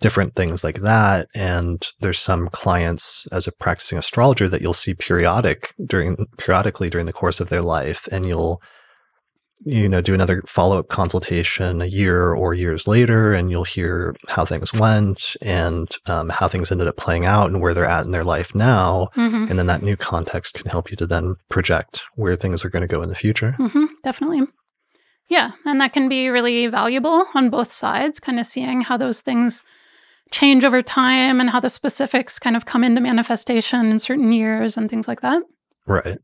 different things like that. And there's some clients, as a practicing astrologer, that you'll see periodic during periodically during the course of their life, and you'll you know do another follow-up consultation a year or years later, and you'll hear how things went and um, how things ended up playing out and where they're at in their life now. Mm-hmm. And then that new context can help you to then project where things are going to go in the future. Mm-hmm, definitely. Yeah, and that can be really valuable on both sides, kind of seeing how those things change over time and how the specifics kind of come into manifestation in certain years and things like that. Right.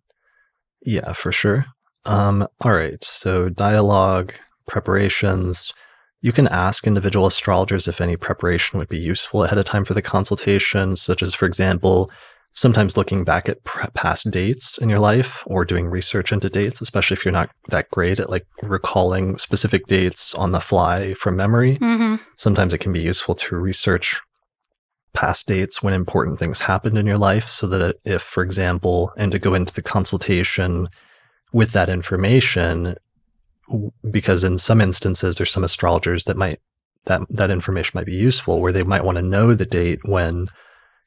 Yeah, for sure. Um, all right. So dialogue, preparations. You can ask individual astrologers if any preparation would be useful ahead of time for the consultation, such as, for example, sometimes looking back at past dates in your life or doing research into dates, especially if you're not that great at like recalling specific dates on the fly from memory. Mm-hmm. Sometimes it can be useful to research past dates when important things happened in your life, so that if, for example, and to go into the consultation with that information, because in some instances there's some astrologers that might that that information might be useful, where they might want to know the date when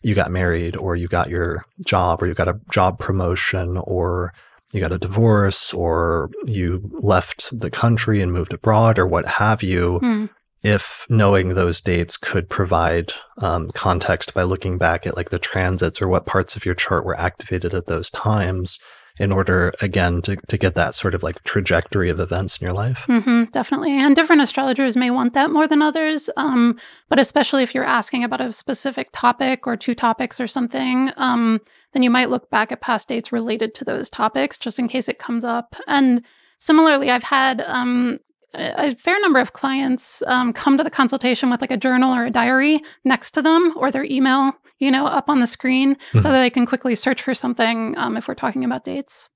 you got married, or you got your job, or you got a job promotion, or you got a divorce, or you left the country and moved abroad, or what have you. Mm. If knowing those dates could provide um, context by looking back at like the transits or what parts of your chart were activated at those times, in order, again, to, to get that sort of like trajectory of events in your life. Mm-hmm, definitely. And different astrologers may want that more than others. Um, but especially if you're asking about a specific topic or two topics or something, um, then you might look back at past dates related to those topics, just in case it comes up. And similarly, I've had um, a fair number of clients um, come to the consultation with like a journal or a diary next to them, or their email, you know, up on the screen, mm-hmm. so that I can quickly search for something um, if we're talking about dates.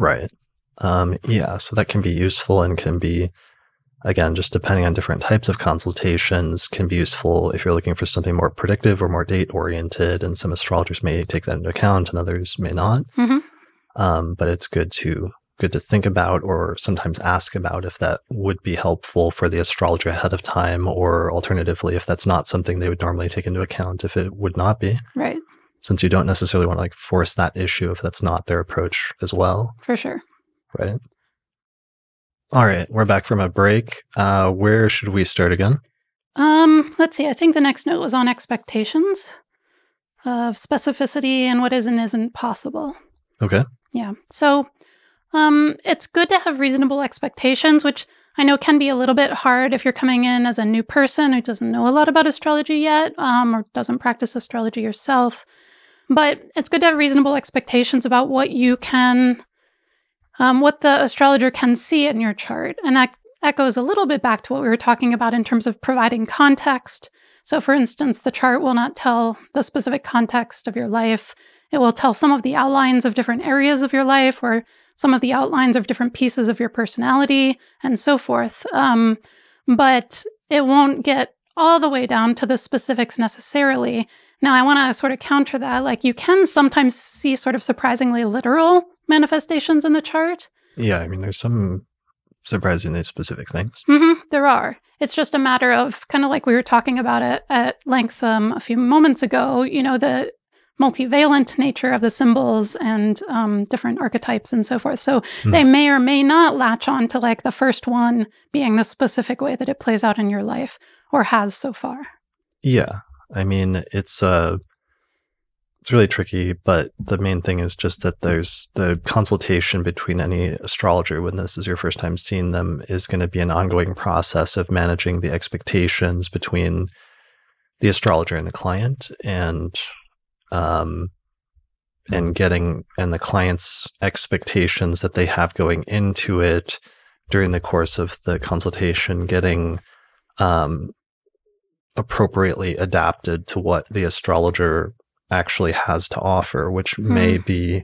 Right. Um, yeah, so that can be useful and can be again, just depending on different types of consultations, can be useful if you're looking for something more predictive or more date-oriented, and some astrologers may take that into account and others may not. Mm-hmm. Um, but it's good to good to think about, or sometimes ask about, if that would be helpful for the astrologer ahead of time, or alternatively, if that's not something they would normally take into account, if it would not be. Right. Since you don't necessarily want to like force that issue if that's not their approach as well. For sure. Right. All right. We're back from a break. Uh, where should we start again? Um, let's see. I think the next note was on expectations of specificity and what is and isn't possible. Okay. Yeah. So um, it's good to have reasonable expectations, which I know can be a little bit hard if you're coming in as a new person who doesn't know a lot about astrology yet, um, or doesn't practice astrology yourself. But it's good to have reasonable expectations about what you can, um, what the astrologer can see in your chart. And that echoes a little bit back to what we were talking about in terms of providing context. So for instance, the chart will not tell the specific context of your life. It will tell some of the outlines of different areas of your life, or some of the outlines of different pieces of your personality, and so forth. Um, but it won't get all the way down to the specifics necessarily. Now, I want to sort of counter that. Like, you can sometimes see sort of surprisingly literal manifestations in the chart. Yeah, I mean, there's some surprisingly specific things. Mm-hmm, there are. It's just a matter of, kind of like we were talking about it at length um, a few moments ago, you know, the multivalent nature of the symbols and um, different archetypes and so forth. So mm-hmm. they may or may not latch on to like the first one being the specific way that it plays out in your life, or has so far. Yeah. I mean, it's uh, it's really tricky, but the main thing is just that there's the consultation between any astrologer when this is your first time seeing them is going to be an ongoing process of managing the expectations between the astrologer and the client, and Um, and getting and the client's expectations that they have going into it during the course of the consultation, getting um, appropriately adapted to what the astrologer actually has to offer, which mm. may be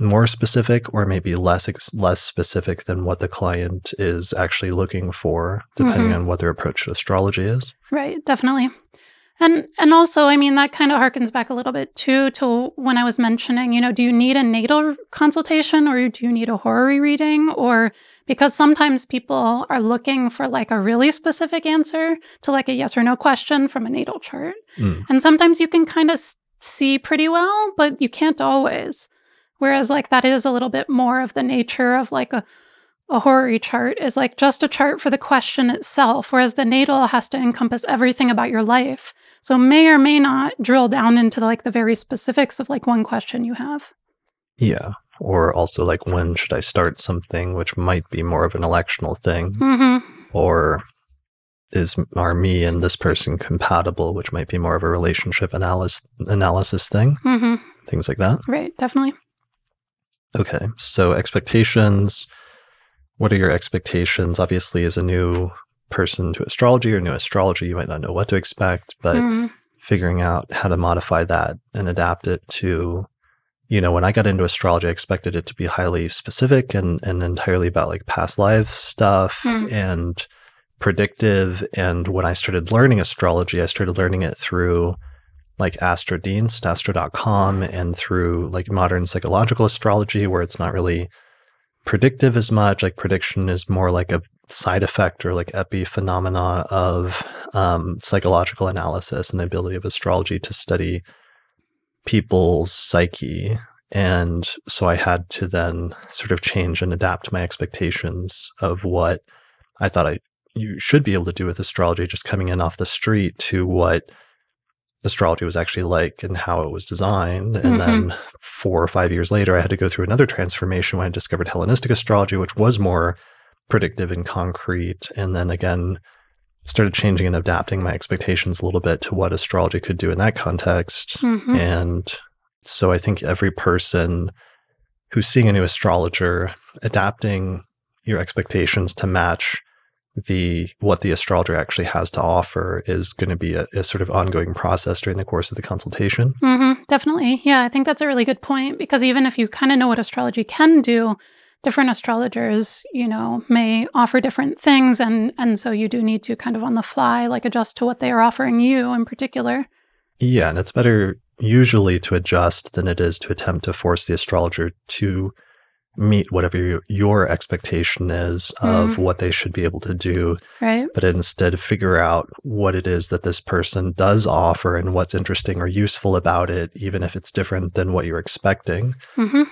more specific or maybe less less specific than what the client is actually looking for, depending mm-hmm. on what their approach to astrology is. Right, definitely. And and also, I mean, that kind of harkens back a little bit, too, to when I was mentioning, you know, do you need a natal consultation, or do you need a horary reading? Or because sometimes people are looking for like a really specific answer to like a yes or no question from a natal chart. Mm. And sometimes you can kind of see pretty well, but you can't always. Whereas like that is a little bit more of the nature of like a A horary chart is like just a chart for the question itself, whereas the natal has to encompass everything about your life. So may or may not drill down into like the very specifics of like one question you have. Yeah. Or also like, when should I start something, which might be more of an electional thing. Mm-hmm. Or is are me and this person compatible, which might be more of a relationship analysis analysis thing. Mm-hmm. Things like that. Right. Definitely. Okay. So expectations. What are your expectations? Obviously, as a new person to astrology or new astrology, you might not know what to expect, but mm. figuring out how to modify that and adapt it to, you know, when I got into astrology, I expected it to be highly specific and, and entirely about like past life stuff mm. and predictive. And when I started learning astrology, I started learning it through like AstroDienst, astro dot com, and through like modern psychological astrology, where it's not really predictive as much. Like prediction is more like a side effect or like epiphenomena of um, psychological analysis and the ability of astrology to study people's psyche. And so I had to then sort of change and adapt my expectations of what I thought I you should be able to do with astrology just coming in off the street to what astrology was actually like and how it was designed. And mm-hmm. then four or five years later, I had to go through another transformation when I discovered Hellenistic astrology, which was more predictive and concrete. And then again, started changing and adapting my expectations a little bit to what astrology could do in that context. Mm-hmm. And so I think every person who's seeing a new astrologer, adapting your expectations to match the what the astrologer actually has to offer is going to be a, a sort of ongoing process during the course of the consultation. Mm-hmm, definitely. Yeah, I think that's a really good point, because even if you kind of know what astrology can do, different astrologers, you know, may offer different things. And, and so you do need to kind of on the fly, like adjust to what they are offering you in particular. Yeah. And it's better usually to adjust than it is to attempt to force the astrologer to meet whatever your expectation is of mm. what they should be able to do, right? But instead figure out what it is that this person does offer and what's interesting or useful about it, even if it's different than what you're expecting. Mm-hmm.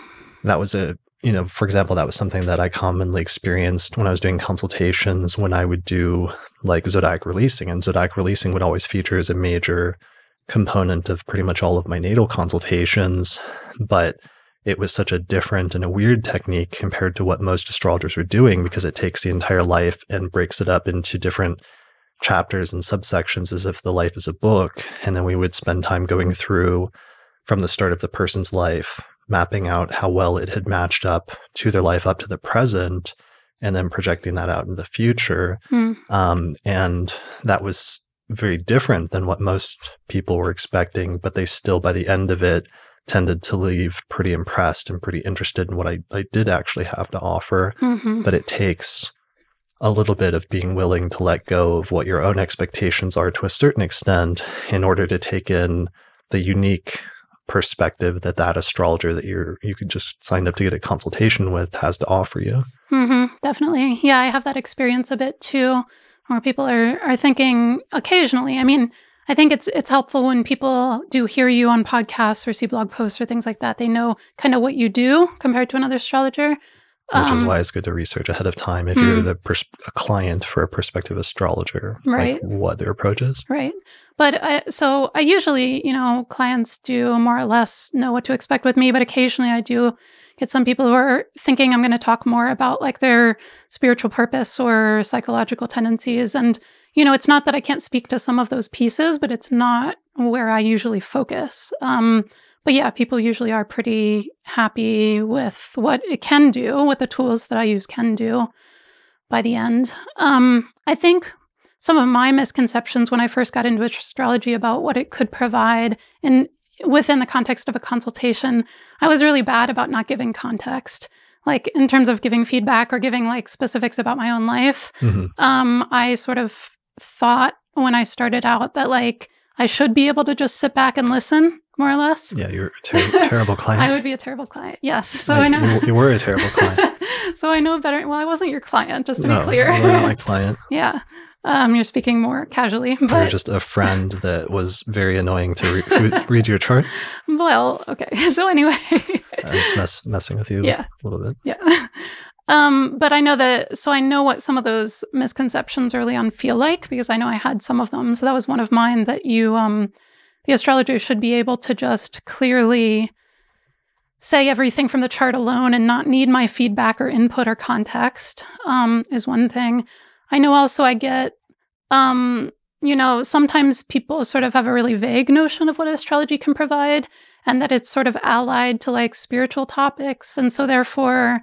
That was a, you know, for example, that was something that I commonly experienced when I was doing consultations, when I would do like zodiac releasing, and zodiac releasing would always feature as a major component of pretty much all of my natal consultations, but it was such a different and a weird technique compared to what most astrologers were doing, because it takes the entire life and breaks it up into different chapters and subsections as if the life is a book. And then we would spend time going through from the start of the person's life, mapping out how well it had matched up to their life up to the present, and then projecting that out into the future. Mm. Um, and that was very different than what most people were expecting, but they still, by the end of it, tended to leave pretty impressed and pretty interested in what I, I did actually have to offer. Mm-hmm. But it takes a little bit of being willing to let go of what your own expectations are to a certain extent in order to take in the unique perspective that that astrologer that you're, you could just sign up to get a consultation with has to offer you. Mm-hmm. Definitely. Yeah, I have that experience a bit too, where people are, are thinking occasionally, I mean, I think it's it's helpful when people do hear you on podcasts or see blog posts or things like that. They know kind of what you do compared to another astrologer. Which um, is why it's good to research ahead of time if mm, you're the pers a client for a prospective astrologer, right? Like what their approach is. Right. But I, so I usually, you know, clients do more or less know what to expect with me, but occasionally I do get some people who are thinking I'm going to talk more about like their spiritual purpose or psychological tendencies. And you know, it's not that I can't speak to some of those pieces, but it's not where I usually focus. Um, but yeah, people usually are pretty happy with what it can do, what the tools that I use can do by the end. Um, I think some of my misconceptions when I first got into astrology about what it could provide in, within the context of a consultation, I was really bad about not giving context. Like in terms of giving feedback or giving like specifics about my own life, mm-hmm. um, I sort of thought when I started out that like I should be able to just sit back and listen, more or less. Yeah, you're a ter terrible client. I would be a terrible client. Yes, so I, I know you, you were a terrible client. So I know better. Well, I wasn't your client, just to no, be clear. You were not my client. Yeah, um, you're speaking more casually. But you're just a friend that was very annoying to re read your chart. Well, okay. So anyway, I was mess messing with you yeah. a little bit. Yeah. Um, but I know that, so I know what some of those misconceptions early on feel like, because I know I had some of them. So that was one of mine, that you, um, the astrologer should be able to just clearly say everything from the chart alone and not need my feedback or input or context, um, is one thing. I know also I get, um, you know, sometimes people sort of have a really vague notion of what astrology can provide, and that it's sort of allied to like spiritual topics. And so therefore,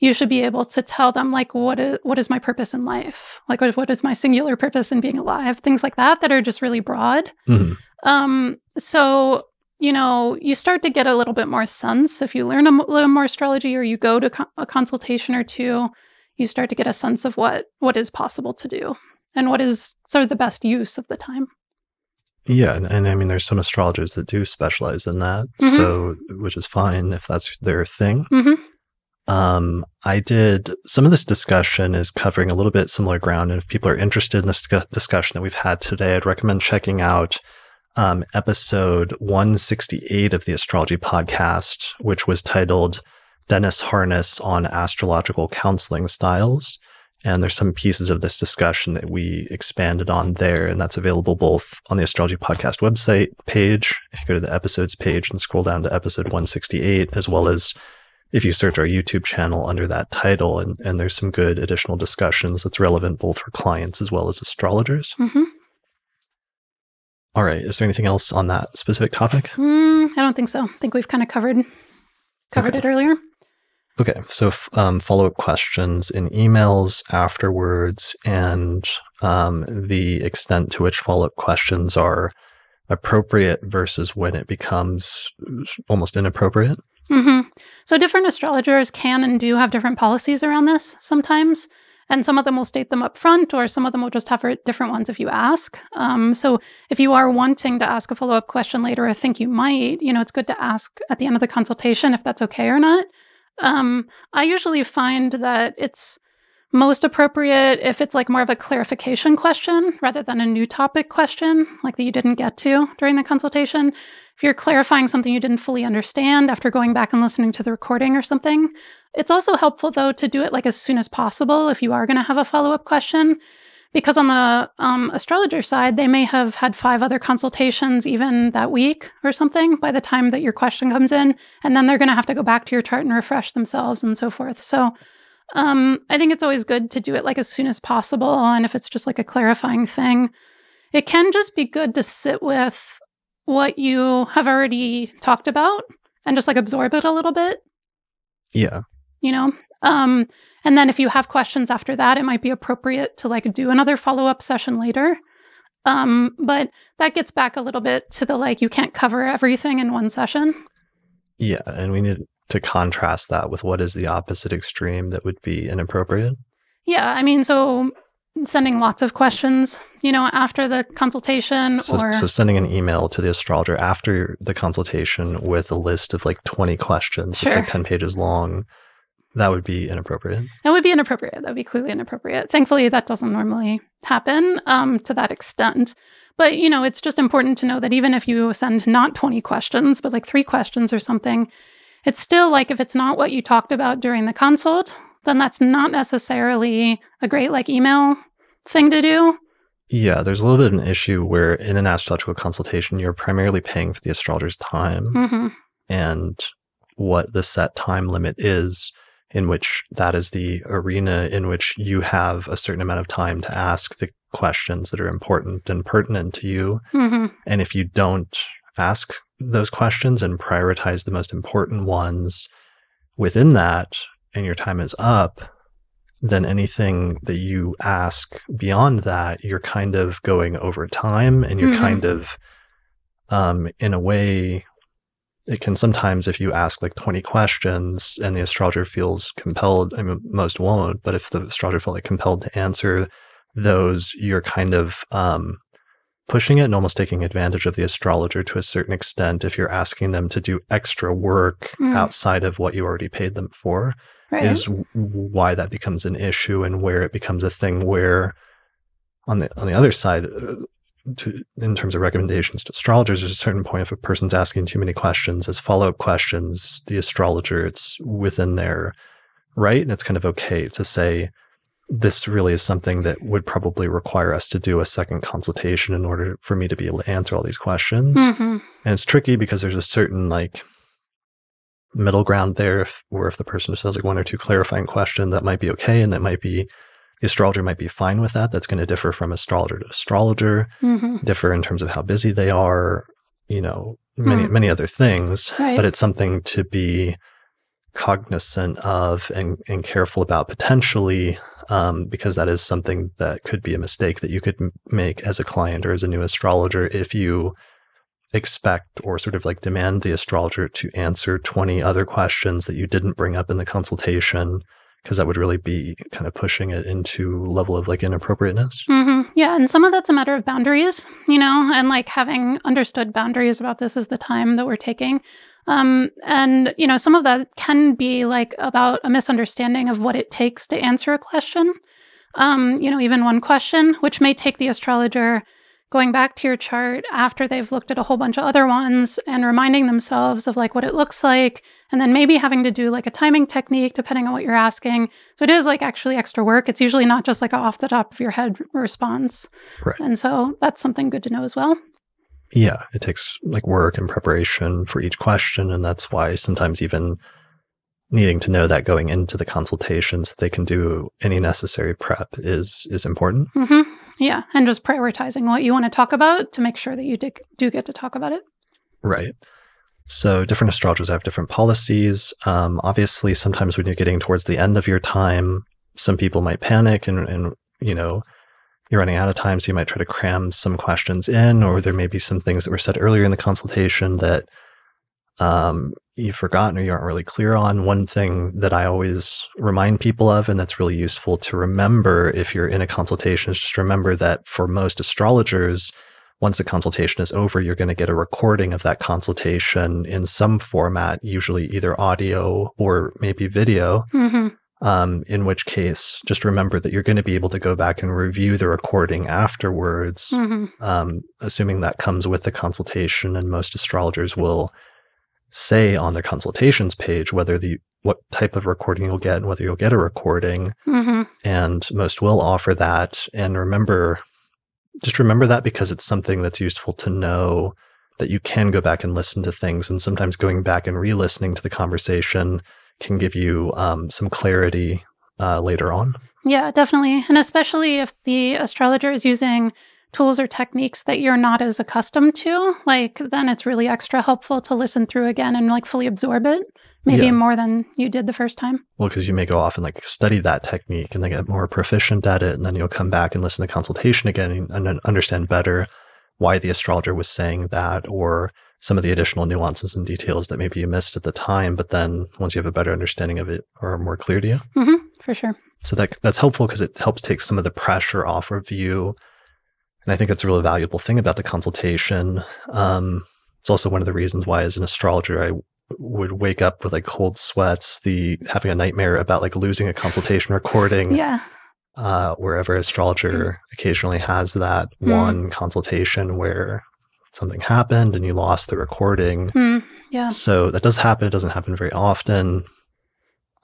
you should be able to tell them like, what is, what is my purpose in life? Like, what, what is my singular purpose in being alive? Things like that, that are just really broad. Mm-hmm. Um, so, you know, you start to get a little bit more sense. If you learn a little more astrology or you go to co a consultation or two, you start to get a sense of what what is possible to do and what is sort of the best use of the time. Yeah. And, and I mean, there's some astrologers that do specialize in that. Mm-hmm. So, which is fine if that's their thing. Mm-hmm. Um, I did, some of this discussion is covering a little bit similar ground. And if people are interested in this discussion that we've had today, I'd recommend checking out um, episode one sixty-eight of the Astrology Podcast, which was titled Dennis Harness on Astrological Counseling Styles. And there's some pieces of this discussion that we expanded on there. And that's available both on the Astrology Podcast website page. Go to the episodes page and scroll down to episode one sixty-eight, as well as if you search our YouTube channel under that title, and, and there's some good additional discussions that's relevant both for clients as well as astrologers. Mm-hmm. All right. Is there anything else on that specific topic? Mm, I don't think so. I think we've kind of covered, covered okay. it earlier. Okay. So um, follow-up questions in emails afterwards, and um, the extent to which follow-up questions are appropriate versus when it becomes almost inappropriate. Mm-hmm. So different astrologers can and do have different policies around this sometimes. And some of them will state them up front, or some of them will just have different ones if you ask. Um, so if you are wanting to ask a follow-up question later, or think you might, you know, it's good to ask at the end of the consultation if that's okay or not. Um, I usually find that it's most appropriate if it's like more of a clarification question rather than a new topic question, like that you didn't get to during the consultation. If you're clarifying something you didn't fully understand after going back and listening to the recording or something. It's also helpful, though, to do it like as soon as possible if you are going to have a follow-up question, because on the um, astrologer side, they may have had five other consultations even that week or something by the time that your question comes in, and then they're going to have to go back to your chart and refresh themselves and so forth. So um, I think it's always good to do it like as soon as possible, and if it's just like a clarifying thing, it can just be good to sit with what you have already talked about and just like absorb it a little bit. Yeah. You know, um, and then if you have questions after that, it might be appropriate to like do another follow-up session later. Um, but that gets back a little bit to the like, you can't cover everything in one session. Yeah. And we need to contrast that with what is the opposite extreme that would be inappropriate. Yeah. I mean, so sending lots of questions, you know, after the consultation, so, or... So sending an email to the astrologer after the consultation with a list of like twenty questions. Sure. It's like ten pages long. That would be inappropriate. That would be inappropriate. That would be clearly inappropriate. Thankfully, that doesn't normally happen um, to that extent. But, you know, it's just important to know that even if you send not twenty questions, but like three questions or something, it's still like if it's not what you talked about during the consult, then that's not necessarily a great like email thing to do. Yeah, there's a little bit of an issue where in an astrological consultation, you're primarily paying for the astrologer's time, mm-hmm. and what the set time limit is, in which that is the arena in which you have a certain amount of time to ask the questions that are important and pertinent to you. Mm-hmm. And if you don't ask those questions and prioritize the most important ones within that, and your time is up, then anything that you ask beyond that, you're kind of going over time, and you're mm-hmm. kind of, um, in a way... It can sometimes, if you ask like twenty questions and the astrologer feels compelled, I mean, most won't, but if the astrologer felt like compelled to answer those, you're kind of um, pushing it and almost taking advantage of the astrologer to a certain extent if you're asking them to do extra work mm. outside of what you already paid them for, right. is why that becomes an issue and where it becomes a thing where on the, on the other side, uh, To, in terms of recommendations to astrologers, there's a certain point if a person's asking too many questions as follow-up questions, the astrologer, it's within their right, and it's kind of okay to say, this really is something that would probably require us to do a second consultation in order for me to be able to answer all these questions. Mm-hmm. And it's tricky because there's a certain like middle ground there, if, where if the person just has like one or two clarifying questions, that might be okay, and that might be the astrologer might be fine with that. That's going to differ from astrologer to astrologer, mm-hmm. differ in terms of how busy they are, you know, many, mm. many other things. Right. But it's something to be cognizant of and, and careful about potentially, um, because that is something that could be a mistake that you could m make as a client or as a new astrologer if you expect or sort of like demand the astrologer to answer twenty other questions that you didn't bring up in the consultation, because that would really be kind of pushing it into level of like inappropriateness. Mm-hmm. Yeah. And some of that's a matter of boundaries, you know, and like having understood boundaries about this is the time that we're taking. Um, and, you know, some of that can be like about a misunderstanding of what it takes to answer a question, um, you know, even one question, which may take the astrologer going back to your chart after they've looked at a whole bunch of other ones and reminding themselves of like what it looks like, and then maybe having to do like a timing technique depending on what you're asking. So it is like actually extra work. It's usually not just like an off the top of your head response. Right. And so that's something good to know as well. Yeah, it takes like work and preparation for each question. And that's why sometimes even needing to know that going into the consultations so they can do any necessary prep is is important. Mm-hmm. Yeah, and just prioritizing what you want to talk about to make sure that you do get to talk about it. Right. So different astrologers have different policies. Um, obviously, sometimes when you're getting towards the end of your time, some people might panic and, and, you know, you're running out of time, so you might try to cram some questions in, or there may be some things that were said earlier in the consultation that um, you've forgotten or you aren't really clear on. One thing that I always remind people of, and that's really useful to remember if you're in a consultation, is just remember that for most astrologers, once the consultation is over, you're going to get a recording of that consultation in some format, usually either audio or maybe video. Mm-hmm. Um, in which case, just remember that you're going to be able to go back and review the recording afterwards, mm-hmm. um, assuming that comes with the consultation. And most astrologers will say on their consultations page whether the what type of recording you'll get and whether you'll get a recording. Mm-hmm. And most will offer that. And remember, just remember that, because it's something that's useful to know, that you can go back and listen to things. And sometimes going back and re-listening to the conversation can give you um, some clarity uh, later on. Yeah, definitely. And especially if the astrologer is using tools or techniques that you're not as accustomed to, like, then it's really extra helpful to listen through again and like fully absorb it, maybe yeah. more than you did the first time. Well, because you may go off and like study that technique and then get more proficient at it, and then you'll come back and listen to consultation again and, and understand better why the astrologer was saying that, or some of the additional nuances and details that maybe you missed at the time, but then once you have a better understanding of it, are more clear to you. Mm-hmm, for sure. So that that's helpful because it helps take some of the pressure off of you. And I think that's a really valuable thing about the consultation. Um, it's also one of the reasons why, as an astrologer, I would wake up with like cold sweats, the having a nightmare about like losing a consultation recording. Yeah. Uh, wherever astrologer mm. occasionally has that mm. one consultation where something happened and you lost the recording. Mm, yeah. So that does happen. It doesn't happen very often.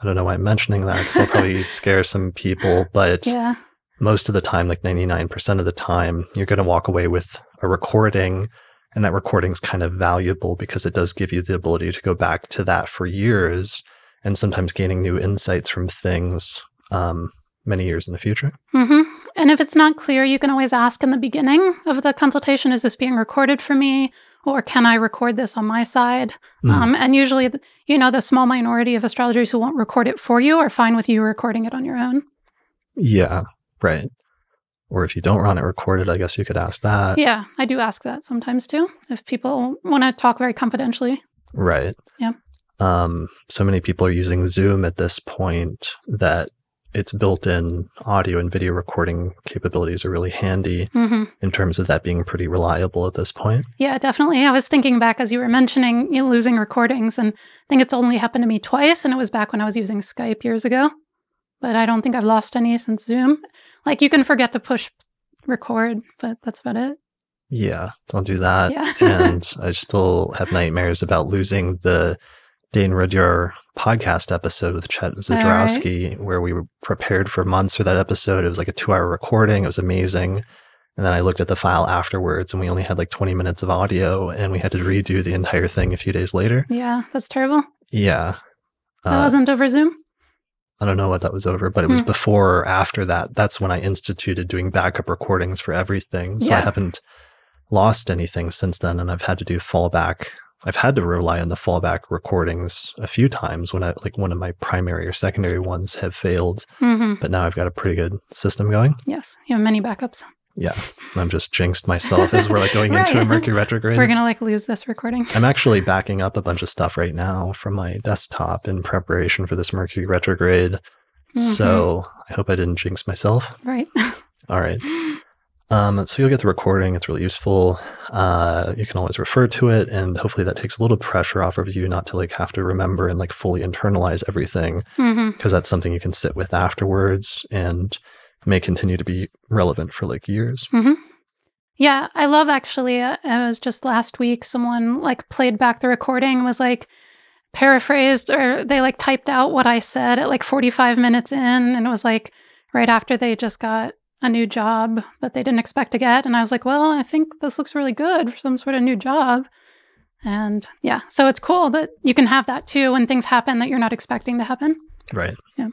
I don't know why I'm mentioning that, because I'll probably scare some people, but yeah. most of the time, like ninety-nine percent of the time, you're going to walk away with a recording, and that recording is kind of valuable because it does give you the ability to go back to that for years, and sometimes gaining new insights from things um, many years in the future. Mm-hmm. And if it's not clear, you can always ask in the beginning of the consultation, is this being recorded for me? Or can I record this on my side? Mm. Um, and usually, you know, the small minority of astrologers who won't record it for you are fine with you recording it on your own. Yeah, right. Or if you don't want it recorded, I guess you could ask that. Yeah, I do ask that sometimes too, if people want to talk very confidentially. Right. Yeah. Um, so many people are using Zoom at this point that its built-in audio and video recording capabilities are really handy mm-hmm. in terms of that being pretty reliable at this point. Yeah, definitely. I was thinking back as you were mentioning, you know, losing recordings, and I think it's only happened to me twice, and it was back when I was using Skype years ago. But I don't think I've lost any since Zoom. Like, you can forget to push record, but that's about it. Yeah, don't do that. Yeah. And I still have nightmares about losing the Dane Rudyard podcast episode with Chet Zydrowski, right. where we were prepared for months for that episode. It was like a two-hour recording. It was amazing. And then I looked at the file afterwards, and we only had like twenty minutes of audio, and we had to redo the entire thing a few days later. Yeah, that's terrible. Yeah. That uh, wasn't over Zoom? I don't know what that was over, but it was hmm. before or after that. That's when I instituted doing backup recordings for everything. So yeah. I haven't lost anything since then, and I've had to do fallback. I've had to rely on the fallback recordings a few times when I like one of my primary or secondary ones have failed, mm-hmm. but now I've got a pretty good system going. Yes, you have many backups. Yeah, I'm just jinxed myself as we're like going right. into a Mercury retrograde. We're gonna like lose this recording. I'm actually backing up a bunch of stuff right now from my desktop in preparation for this Mercury retrograde. Mm-hmm. So I hope I didn't jinx myself. Right. All right. Um, so you'll get the recording. It's really useful. Uh, you can always refer to it, and hopefully that takes a little pressure off of you not to like have to remember and like fully internalize everything, because mm-hmm. that's something you can sit with afterwards and may continue to be relevant for like years. Mm-hmm. Yeah, I love actually, uh, it was just last week, someone like played back the recording, was like paraphrased, or they like typed out what I said at like forty-five minutes in, and it was like right after they just got a new job that they didn't expect to get. And I was like, well, I think this looks really good for some sort of new job. And yeah, so it's cool that you can have that too when things happen that you're not expecting to happen. Right. Yeah.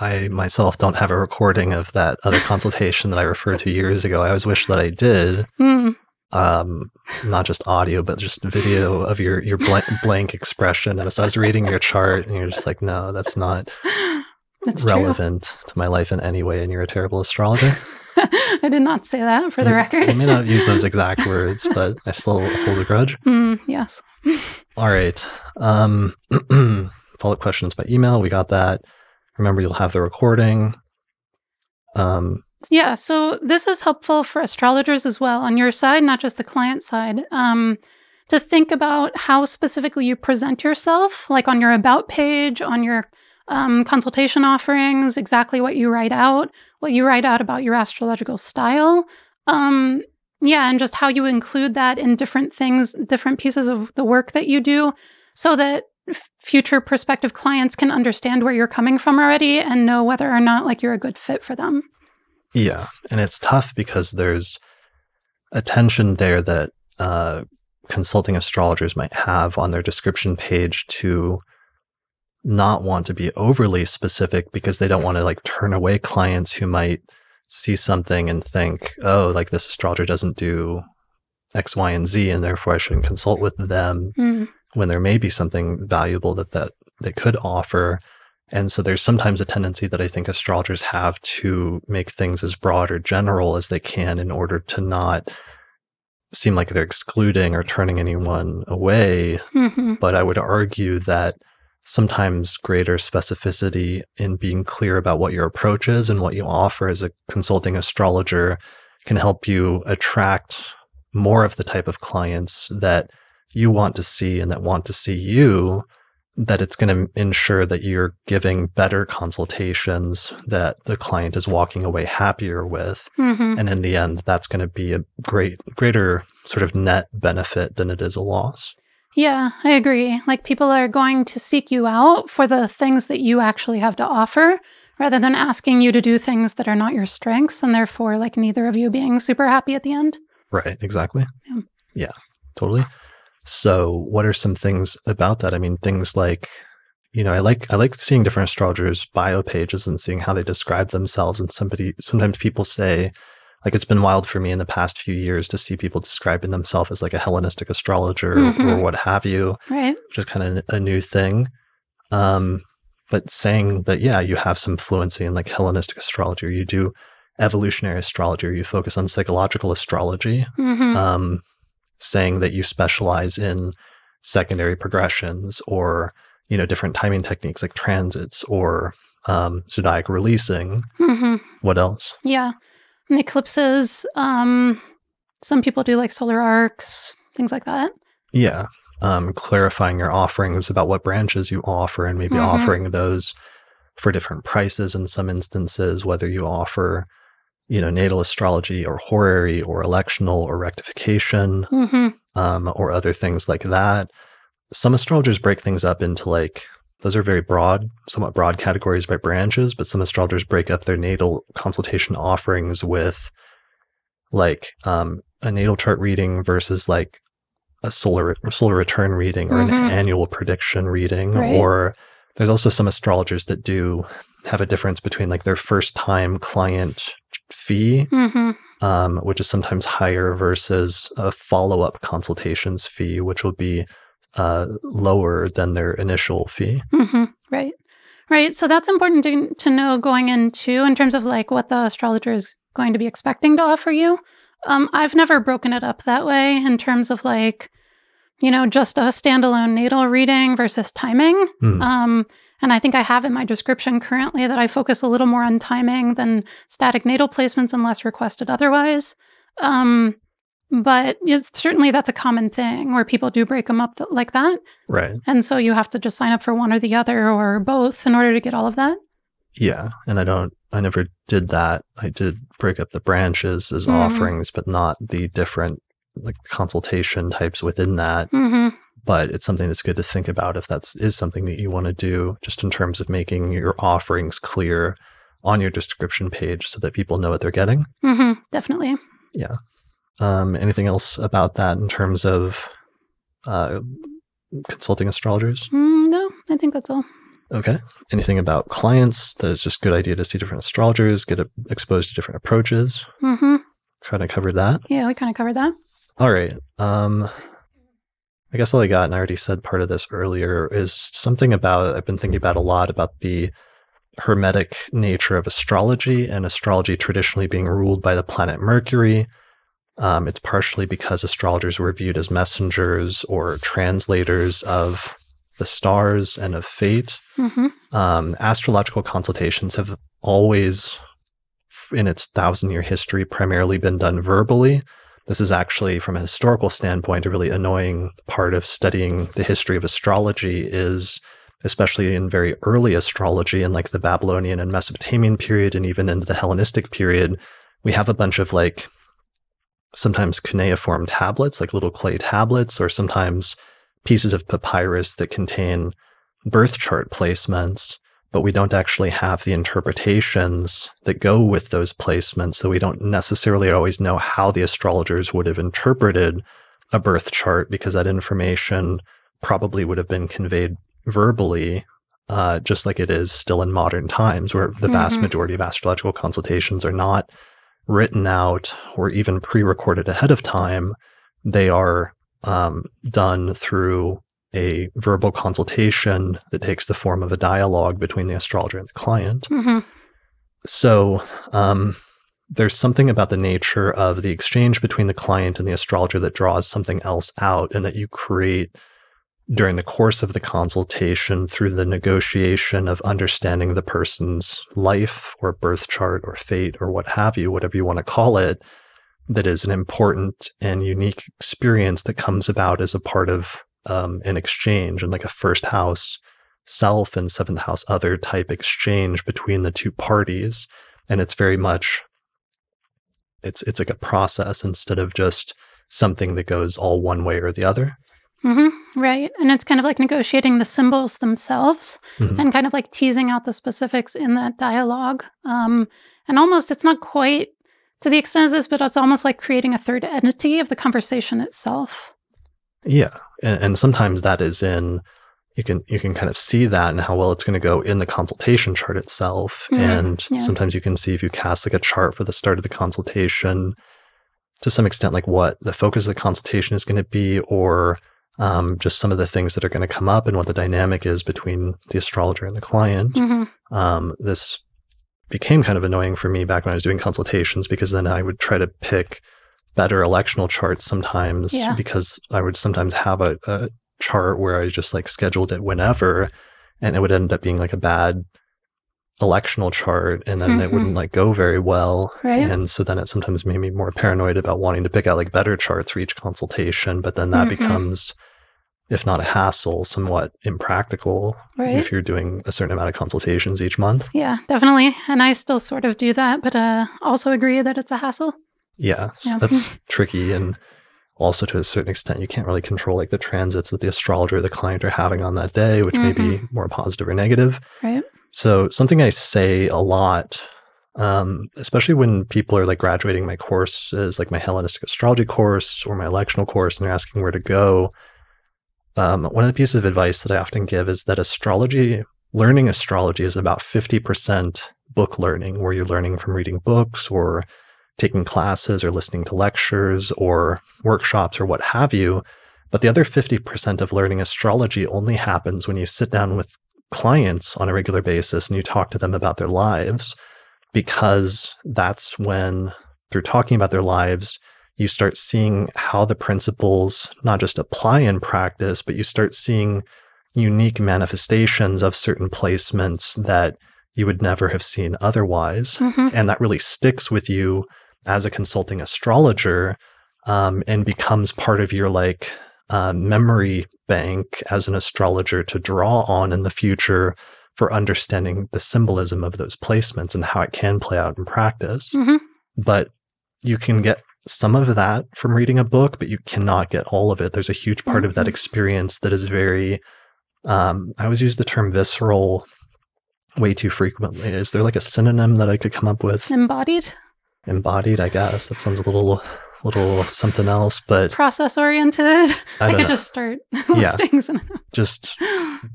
I myself don't have a recording of that other consultation that I referred to years ago. I always wish that I did. Mm. Um, not just audio, but just video of your, your bl blank expression. And so I was reading your chart and you're just like, no, that's not... That's relevant true. To my life in any way, and you're a terrible astrologer. I did not say that, for the I, record. I may not use those exact words, but I still hold a grudge. Mm, yes. All right. Um, follow-up questions by email. We got that. Remember, you'll have the recording. Um, yeah. So this is helpful for astrologers as well on your side, not just the client side. Um, to think about how specifically you present yourself, like on your about page, on your um, consultation offerings, exactly what you write out, what you write out about your astrological style. Um, yeah. And just how you include that in different things, different pieces of the work that you do, so that future prospective clients can understand where you're coming from already and know whether or not like you're a good fit for them. Yeah. And it's tough because there's a tension there that uh, consulting astrologers might have on their description page to not want to be overly specific, because they don't want to like turn away clients who might see something and think, oh, like this astrologer doesn't do X, Y, and Z, and therefore I shouldn't consult with them. Mm. When there may be something valuable that, that they could offer. And so there's sometimes a tendency that I think astrologers have to make things as broad or general as they can in order to not seem like they're excluding or turning anyone away. Mm-hmm. But I would argue that sometimes greater specificity in being clear about what your approach is and what you offer as a consulting astrologer can help you attract more of the type of clients that you want to see and that want to see you, that it's going to ensure that you're giving better consultations that the client is walking away happier with. Mm-hmm. And in the end, that's going to be a great, greater sort of net benefit than it is a loss. Yeah, I agree. Like, people are going to seek you out for the things that you actually have to offer, rather than asking you to do things that are not your strengths, and therefore like neither of you being super happy at the end. Right, exactly. Yeah, yeah, totally. So what are some things about that? I mean, things like, you know, I like I like seeing different astrologers' bio pages and seeing how they describe themselves. And somebody, sometimes people say, like, it's been wild for me in the past few years to see people describing themselves as like a Hellenistic astrologer, mm-hmm. or what have you, right. Which is kind of a new thing. Um, but saying that, yeah, you have some fluency in like Hellenistic astrology, or you do evolutionary astrology, or you focus on psychological astrology. Mm-hmm. Um saying that you specialize in secondary progressions, or, you know, different timing techniques like transits or um, zodiac releasing. Mm-hmm. What else? Yeah. And eclipses. Um, some people do like solar arcs, things like that. Yeah. Um, clarifying your offerings about what branches you offer, and maybe mm-hmm. offering those for different prices in some instances, whether you offer, you know, natal astrology or horary or electional or rectification, mm-hmm. um, or other things like that. Some astrologers break things up into like, those are very broad, somewhat broad categories by branches, but some astrologers break up their natal consultation offerings with like um, a natal chart reading versus like a solar, solar return reading, or mm-hmm. an annual prediction reading, right. Or there's also some astrologers that do have a difference between like their first time client fee, mm-hmm. um, which is sometimes higher, versus a follow-up consultations fee, which will be uh, lower than their initial fee. Mm-hmm. Right. Right. So that's important to, to know going into, in terms of like what the astrologer is going to be expecting to offer you. Um, I've never broken it up that way in terms of like, you know, just a standalone natal reading versus timing. Mm. Um, and I think I have in my description currently that I focus a little more on timing than static natal placements unless requested otherwise. Um, but it's, certainly that's a common thing where people do break them up th like that. Right. And so you have to just sign up for one or the other or both in order to get all of that. Yeah. And I don't, I never did that. I did break up the branches as mm. offerings, but not the different like consultation types within that. Mm-hmm. But it's something that's good to think about if that is something that you want to do, just in terms of making your offerings clear on your description page so that people know what they're getting. Mm-hmm, definitely. Yeah. Um, anything else about that in terms of uh, consulting astrologers? Mm, no, I think that's all. Okay. Anything about clients that it's just a good idea to see different astrologers, get a, exposed to different approaches? Mm-hmm. Kind of covered that. Yeah, we kind of covered that. All right. Um, I guess all I got, and I already said part of this earlier, is something about, I've been thinking about a lot about the hermetic nature of astrology and astrology traditionally being ruled by the planet Mercury. Um, it's partially because astrologers were viewed as messengers or translators of the stars and of fate. Mm-hmm. Um, astrological consultations have always, in its thousand-year history, primarily been done verbally. This is actually, from a historical standpoint, a really annoying part of studying the history of astrology is, especially in very early astrology, in like the Babylonian and Mesopotamian period, and even into the Hellenistic period, we have a bunch of like sometimes cuneiform tablets, like little clay tablets, or sometimes pieces of papyrus that contain birth chart placements, but we don't actually have the interpretations that go with those placements, so we don't necessarily always know how the astrologers would have interpreted a birth chart, because that information probably would have been conveyed verbally, uh, just like it is still in modern times, where the mm-hmm. vast majority of astrological consultations are not written out or even pre-recorded ahead of time. They are um, done through a verbal consultation that takes the form of a dialogue between the astrologer and the client. Mm-hmm. So um, there's something about the nature of the exchange between the client and the astrologer that draws something else out, and that you create during the course of the consultation through the negotiation of understanding the person's life or birth chart or fate or what have you, whatever you want to call it, that is an important and unique experience that comes about as a part of um, an exchange, and like a first house self and seventh house other type exchange between the two parties. And it's very much, it's, it's like a process instead of just something that goes all one way or the other. Mm-hmm, right. And it's kind of like negotiating the symbols themselves mm-hmm. and kind of like teasing out the specifics in that dialogue. Um, and almost, it's not quite to the extent of this, but it's almost like creating a third entity of the conversation itself. Yeah. And, and sometimes that is in, you can you can kind of see that and how well it's going to go in the consultation chart itself. Mm-hmm. And yeah. sometimes you can see if you cast like a chart for the start of the consultation, to some extent, like what the focus of the consultation is going to be, or Um, just some of the things that are going to come up and what the dynamic is between the astrologer and the client. Mm-hmm. Um, this became kind of annoying for me back when I was doing consultations, because then I would try to pick better electional charts sometimes yeah. because I would sometimes have a, a chart where I just like scheduled it whenever, and it would end up being like a bad electional chart, and then mm-hmm. it wouldn't like go very well. Right. And so then it sometimes made me more paranoid about wanting to pick out like better charts for each consultation, but then that mm-hmm. becomes, if not a hassle, somewhat impractical right. if you're doing a certain amount of consultations each month. Yeah, definitely. And I still sort of do that, but uh, also agree that it's a hassle. Yeah, so yeah. that's tricky. And also, to a certain extent, you can't really control like the transits that the astrologer or the client are having on that day, which mm-hmm. may be more positive or negative. Right. So something I say a lot, um, especially when people are like graduating my courses, like my Hellenistic astrology course or my electional course, and they're asking where to go, um, one of the pieces of advice that I often give is that astrology, learning astrology, is about fifty percent book learning, where you're learning from reading books or taking classes or listening to lectures or workshops or what have you. But the other fifty percent of learning astrology only happens when you sit down with clients on a regular basis and you talk to them about their lives, because that's when, through talking about their lives, you start seeing how the principles not just apply in practice, but you start seeing unique manifestations of certain placements that you would never have seen otherwise. Mm-hmm. And that really sticks with you as a consulting astrologer, um, and becomes part of your like Uh, memory bank as an astrologer to draw on in the future for understanding the symbolism of those placements and how it can play out in practice. Mm-hmm. But you can get some of that from reading a book, but you cannot get all of it. There's a huge part mm-hmm. of that experience that is very, um, I always use the term visceral way too frequently. Is there like a synonym that I could come up with? Embodied? Embodied, I guess. That sounds a little... little something else, but process oriented. I, I could know. just start listings yeah. and just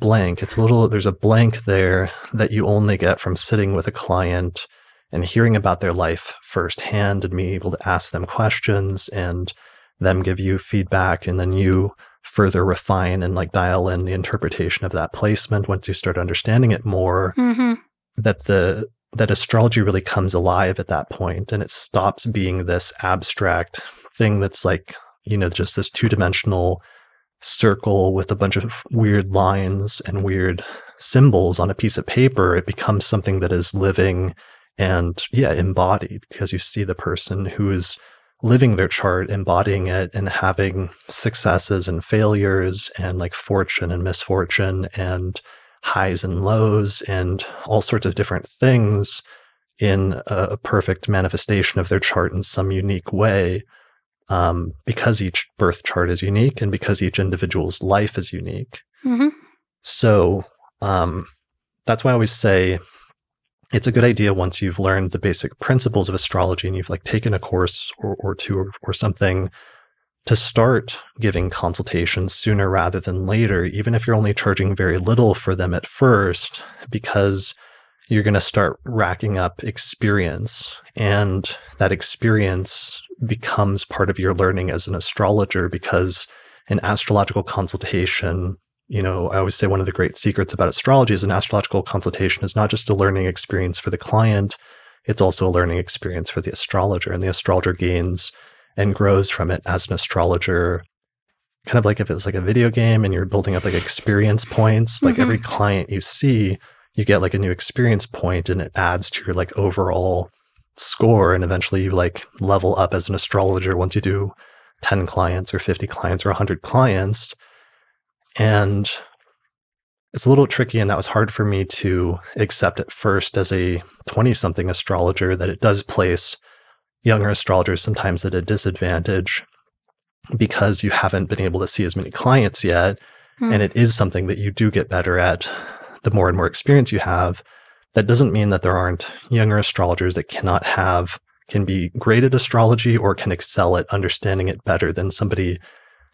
blank. It's a little, there's a blank there that you only get from sitting with a client and hearing about their life firsthand and being able to ask them questions and them give you feedback, and then you further refine and like dial in the interpretation of that placement once you start understanding it more. Mm-hmm. that the that astrology really comes alive at that point, and it stops being this abstract thing that's like, you know, just this two-dimensional circle with a bunch of weird lines and weird symbols on a piece of paper. It becomes something that is living and, yeah, embodied, because you see the person who is living their chart, embodying it, and having successes and failures and like fortune and misfortune and highs and lows and all sorts of different things in a, a perfect manifestation of their chart in some unique way, um, because each birth chart is unique and because each individual's life is unique. Mm-hmm. So um, that's why I always say it's a good idea, once you've learned the basic principles of astrology and you've like taken a course or, or two or, or something, to start giving consultations sooner rather than later, even if you're only charging very little for them at first, because you're going to start racking up experience, and that experience becomes part of your learning as an astrologer. Because an astrological consultation, you know, I always say one of the great secrets about astrology is an astrological consultation is not just a learning experience for the client, it's also a learning experience for the astrologer, and the astrologer gains and grows from it as an astrologer. Kind of like if it was like a video game and you're building up like experience points, like mm-hmm. every client you see, you get like a new experience point, and it adds to your like overall score. And eventually you like level up as an astrologer once you do ten clients or fifty clients or one hundred clients. And it's a little tricky, and that was hard for me to accept at first as a twenty-something astrologer, that it does place younger astrologers sometimes at a disadvantage because you haven't been able to see as many clients yet. Mm. And it is something that you do get better at the more and more experience you have. That doesn't mean that there aren't younger astrologers that cannot have, can be great at astrology or can excel at understanding it better than somebody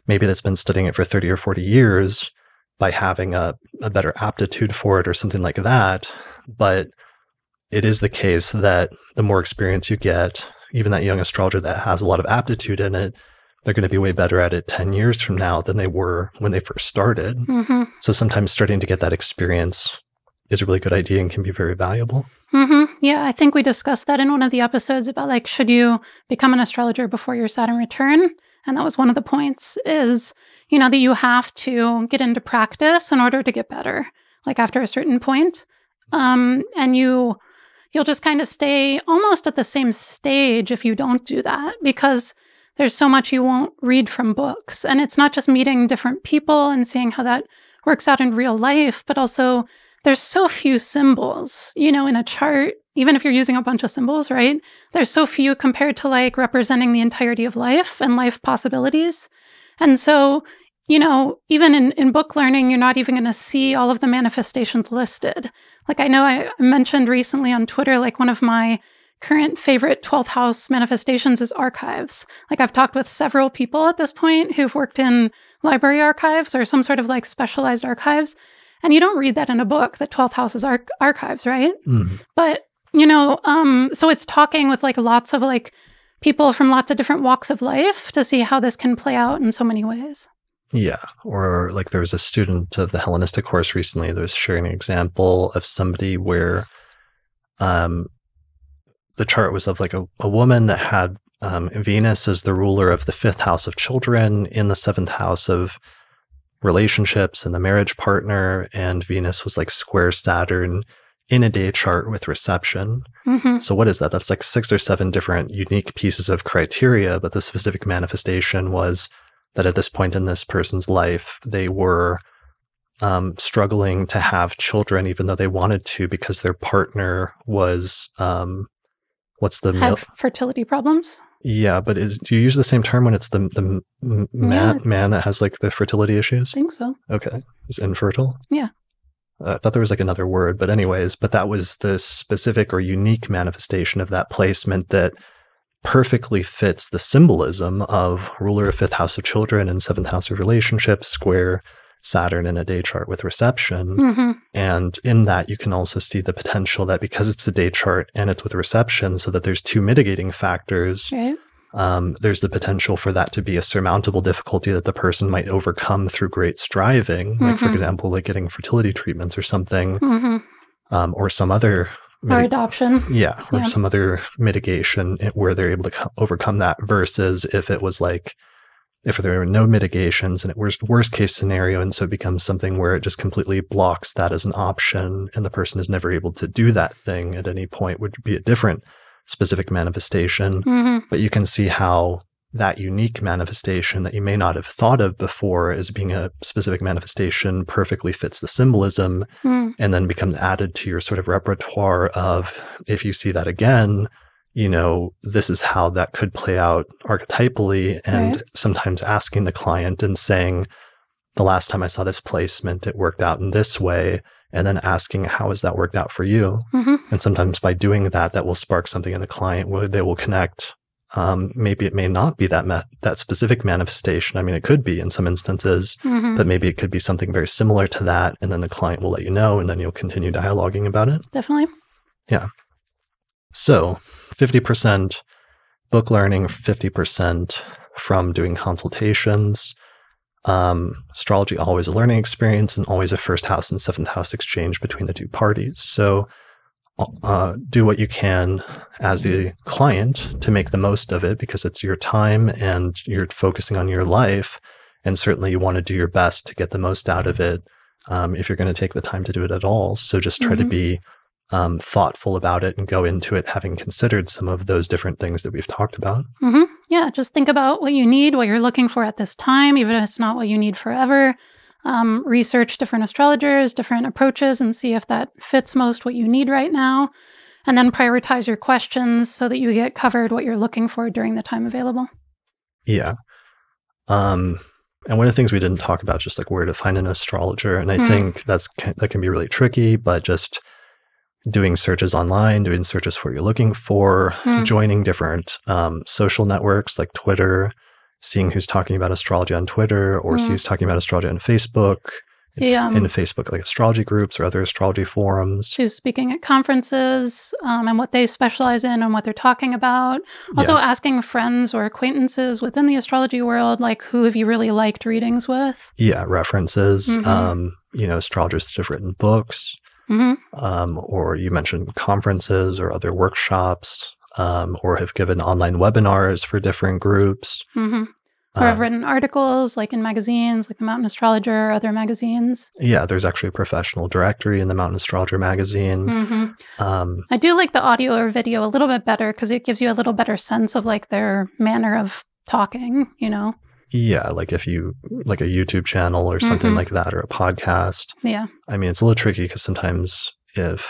maybe that's been studying it for thirty or forty years, by having a, a better aptitude for it or something like that. But it is the case that the more experience you get, even that young astrologer that has a lot of aptitude in it, they're going to be way better at it ten years from now than they were when they first started. Mm-hmm. So sometimes starting to get that experience is a really good idea and can be very valuable. Mm-hmm. Yeah, I think we discussed that in one of the episodes about like, should you become an astrologer before your Saturn return? And that was one of the points is, you know, that you have to get into practice in order to get better, like after a certain point. Um, and you... you'll just kind of stay almost at the same stage if you don't do that, because there's so much you won't read from books. And it's not just meeting different people and seeing how that works out in real life, but also there's so few symbols, you know, in a chart, even if you're using a bunch of symbols, right? There's so few compared to like representing the entirety of life and life possibilities. And so, you know, even in, in book learning, you're not even going to see all of the manifestations listed. Like I know I mentioned recently on Twitter, like one of my current favorite twelfth house manifestations is archives. Like I've talked with several people at this point who've worked in library archives or some sort of like specialized archives. And you don't read that in a book, that twelfth house is ar- archives, right? Mm. But, you know, um, so it's talking with like lots of like people from lots of different walks of life to see how this can play out in so many ways. Yeah. Or like there was a student of the Hellenistic course recently that was sharing an example of somebody where um, the chart was of like a, a woman that had um, Venus as the ruler of the fifth house of children, in the seventh house of relationships and the marriage partner, and Venus was like square Saturn in a day chart with reception. Mm-hmm. So what is that? That's like six or seven different unique pieces of criteria, but the specific manifestation was that at this point in this person's life, they were um, struggling to have children, even though they wanted to, because their partner was, um, what's the... Have mil- fertility problems? Yeah, but is, do you use the same term when it's the, the m- man, yeah. man that has like the fertility issues? I think so. Okay. Is infertile? Yeah. Uh, I thought there was like another word, but anyways, but that was the specific or unique manifestation of that placement that perfectly fits the symbolism of ruler of fifth house of children and seventh house of relationships, square Saturn in a day chart with reception. Mm-hmm. And in that, you can also see the potential that because it's a day chart and it's with reception, so that there's two mitigating factors, right. um, there's the potential for that to be a surmountable difficulty that the person might overcome through great striving, like mm-hmm. for example, like getting fertility treatments or something. Mm-hmm. um, or some other Or adoption. Yeah. Or yeah. some other mitigation where they're able to overcome that, versus if it was like, if there were no mitigations and it was worst case scenario. And so it becomes something where it just completely blocks that as an option. And the person is never able to do that thing at any point, would be a different specific manifestation. Mm-hmm. But you can see how that unique manifestation that you may not have thought of before as being a specific manifestation perfectly fits the symbolism mm. and then becomes added to your sort of repertoire of, if you see that again, you know, this is how that could play out archetypally. And right. sometimes asking the client and saying, the last time I saw this placement, it worked out in this way. And then asking, how has that worked out for you? Mm-hmm. And sometimes by doing that, that will spark something in the client where they will connect. Um, maybe it may not be that that specific manifestation. I mean, it could be in some instances, mm-hmm. but maybe it could be something very similar to that. And then the client will let you know, and then you'll continue dialoguing about it. Definitely. Yeah. So fifty percent book learning, fifty percent from doing consultations. Um, astrology, always a learning experience and always a first house and seventh house exchange between the two parties. So Uh, do what you can as the client to make the most of it, because it's your time and you're focusing on your life. And certainly you want to do your best to get the most out of it um, if you're going to take the time to do it at all. So just try mm-hmm. to be um, thoughtful about it and go into it having considered some of those different things that we've talked about. Mm-hmm. Yeah, just think about what you need, what you're looking for at this time, even if it's not what you need forever. Um, research different astrologers, different approaches, and see if that fits most what you need right now. And then prioritize your questions so that you get covered what you're looking for during the time available. Yeah. Um, and one of the things we didn't talk about, just like where to find an astrologer. And I mm. think that's that can be really tricky, but just doing searches online, doing searches for what you're looking for, mm. joining different um, social networks like Twitter, seeing who's talking about astrology on Twitter, or mm. see who's talking about astrology on Facebook, see, um, in Facebook, like astrology groups or other astrology forums. Who's speaking at conferences um, and what they specialize in and what they're talking about. Also yeah. asking friends or acquaintances within the astrology world, like who have you really liked readings with? Yeah, references, mm-hmm. um, you know, astrologers that have written books, mm-hmm. um, or you mentioned conferences or other workshops. Um, or have given online webinars for different groups. Mm-hmm. Or have um, written articles like in magazines, like the Mountain Astrologer or other magazines. Yeah, there's actually a professional directory in the Mountain Astrologer magazine. Mm-hmm. um, I do like the audio or video a little bit better because it gives you a little better sense of like their manner of talking, you know? Yeah, like if you, like a YouTube channel or something mm-hmm. like that, or a podcast. Yeah. I mean, it's a little tricky because sometimes if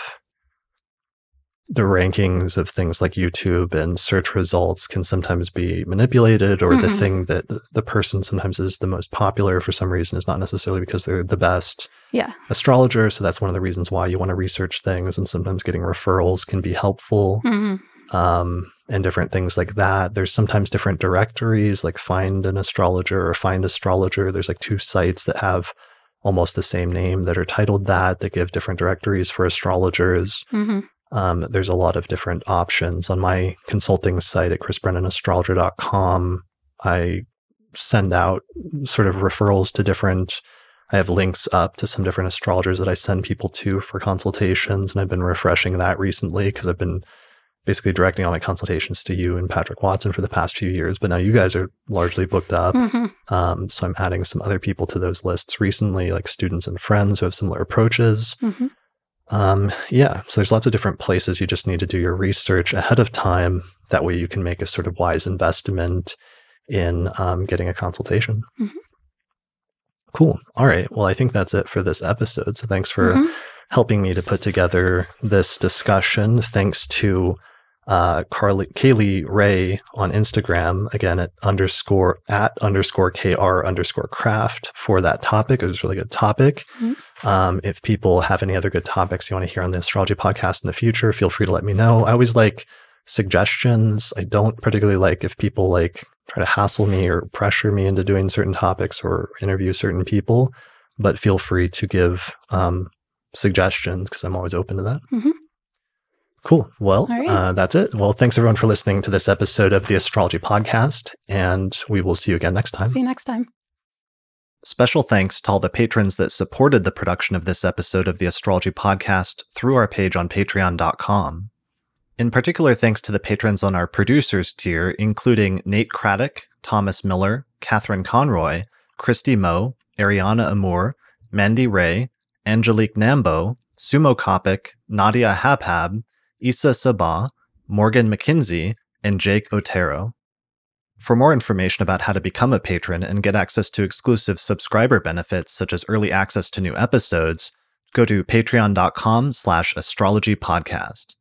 the rankings of things like YouTube and search results can sometimes be manipulated, or mm-hmm. the thing that the person sometimes is the most popular for some reason is not necessarily because they're the best yeah. astrologer. So that's one of the reasons why you want to research things, and sometimes getting referrals can be helpful mm-hmm. um, and different things like that. There's sometimes different directories like Find an Astrologer or Find Astrologer. There's like two sites that have almost the same name that are titled that, that give different directories for astrologers. Mm-hmm. Um, there's a lot of different options. On my consulting site at chris brennan astrologer dot com, I send out sort of referrals to different, I have links up to some different astrologers that I send people to for consultations. And I've been refreshing that recently because I've been basically directing all my consultations to you and Patrick Watson for the past few years. But now you guys are largely booked up. Mm-hmm. um, so I'm adding some other people to those lists recently, like students and friends who have similar approaches. Mm-hmm. Um, yeah, so there's lots of different places. You just need to do your research ahead of time. That way you can make a sort of wise investment in um, getting a consultation. Mm-hmm. Cool. All right. Well, I think that's it for this episode. So thanks for mm-hmm. helping me to put together this discussion. Thanks to uh, Carly, Kayley-Rae on Instagram, again, at underscore at underscore KR underscore craft for that topic. It was a really good topic. Mm-hmm. Um, if people have any other good topics you want to hear on the astrology podcast in the future, feel free to let me know. I always like suggestions. I don't particularly like if people like try to hassle me or pressure me into doing certain topics or interview certain people, but feel free to give, um, suggestions because I'm always open to that. Mm-hmm. Cool. Well, right. uh, that's it. Well, thanks everyone for listening to this episode of the Astrology Podcast, and we will see you again next time. See you next time. Special thanks to all the patrons that supported the production of this episode of the Astrology Podcast through our page on patreon dot com. In particular, thanks to the patrons on our producers tier, including Nate Craddock, Thomas Miller, Catherine Conroy, Christy Moe, Ariana Amour, Mandy Ray, Angelique Nambo, Sumo Copic, Nadia Habhab, Isa Sabah, Morgan McKinsey, and Jake Otero. For more information about how to become a patron and get access to exclusive subscriber benefits such as early access to new episodes, go to patreon dot com slash astrology podcast.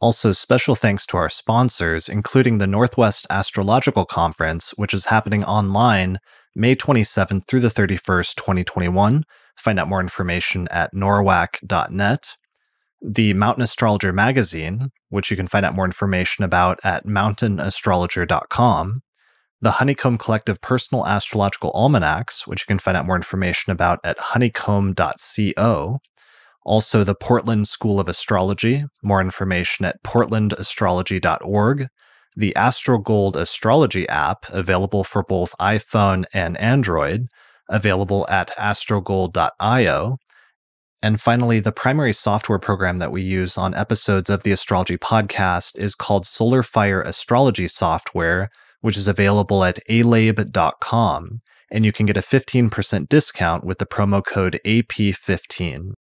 Also, special thanks to our sponsors, including the Northwest Astrological Conference, which is happening online May twenty-seventh through the thirty-first, twenty twenty-one. Find out more information at norwac dot net. The Mountain Astrologer magazine, which you can find out more information about at mountain astrologer dot com, the Honeycomb Collective Personal Astrological Almanacs, which you can find out more information about at honeycomb dot co, also the Portland School of Astrology, more information at portland astrology dot org, the AstroGold Astrology app, available for both iPhone and Android, available at astrogold dot i o, and finally, the primary software program that we use on episodes of the Astrology Podcast is called Solar Fire Astrology Software, which is available at a lab dot com, and you can get a fifteen percent discount with the promo code A P fifteen.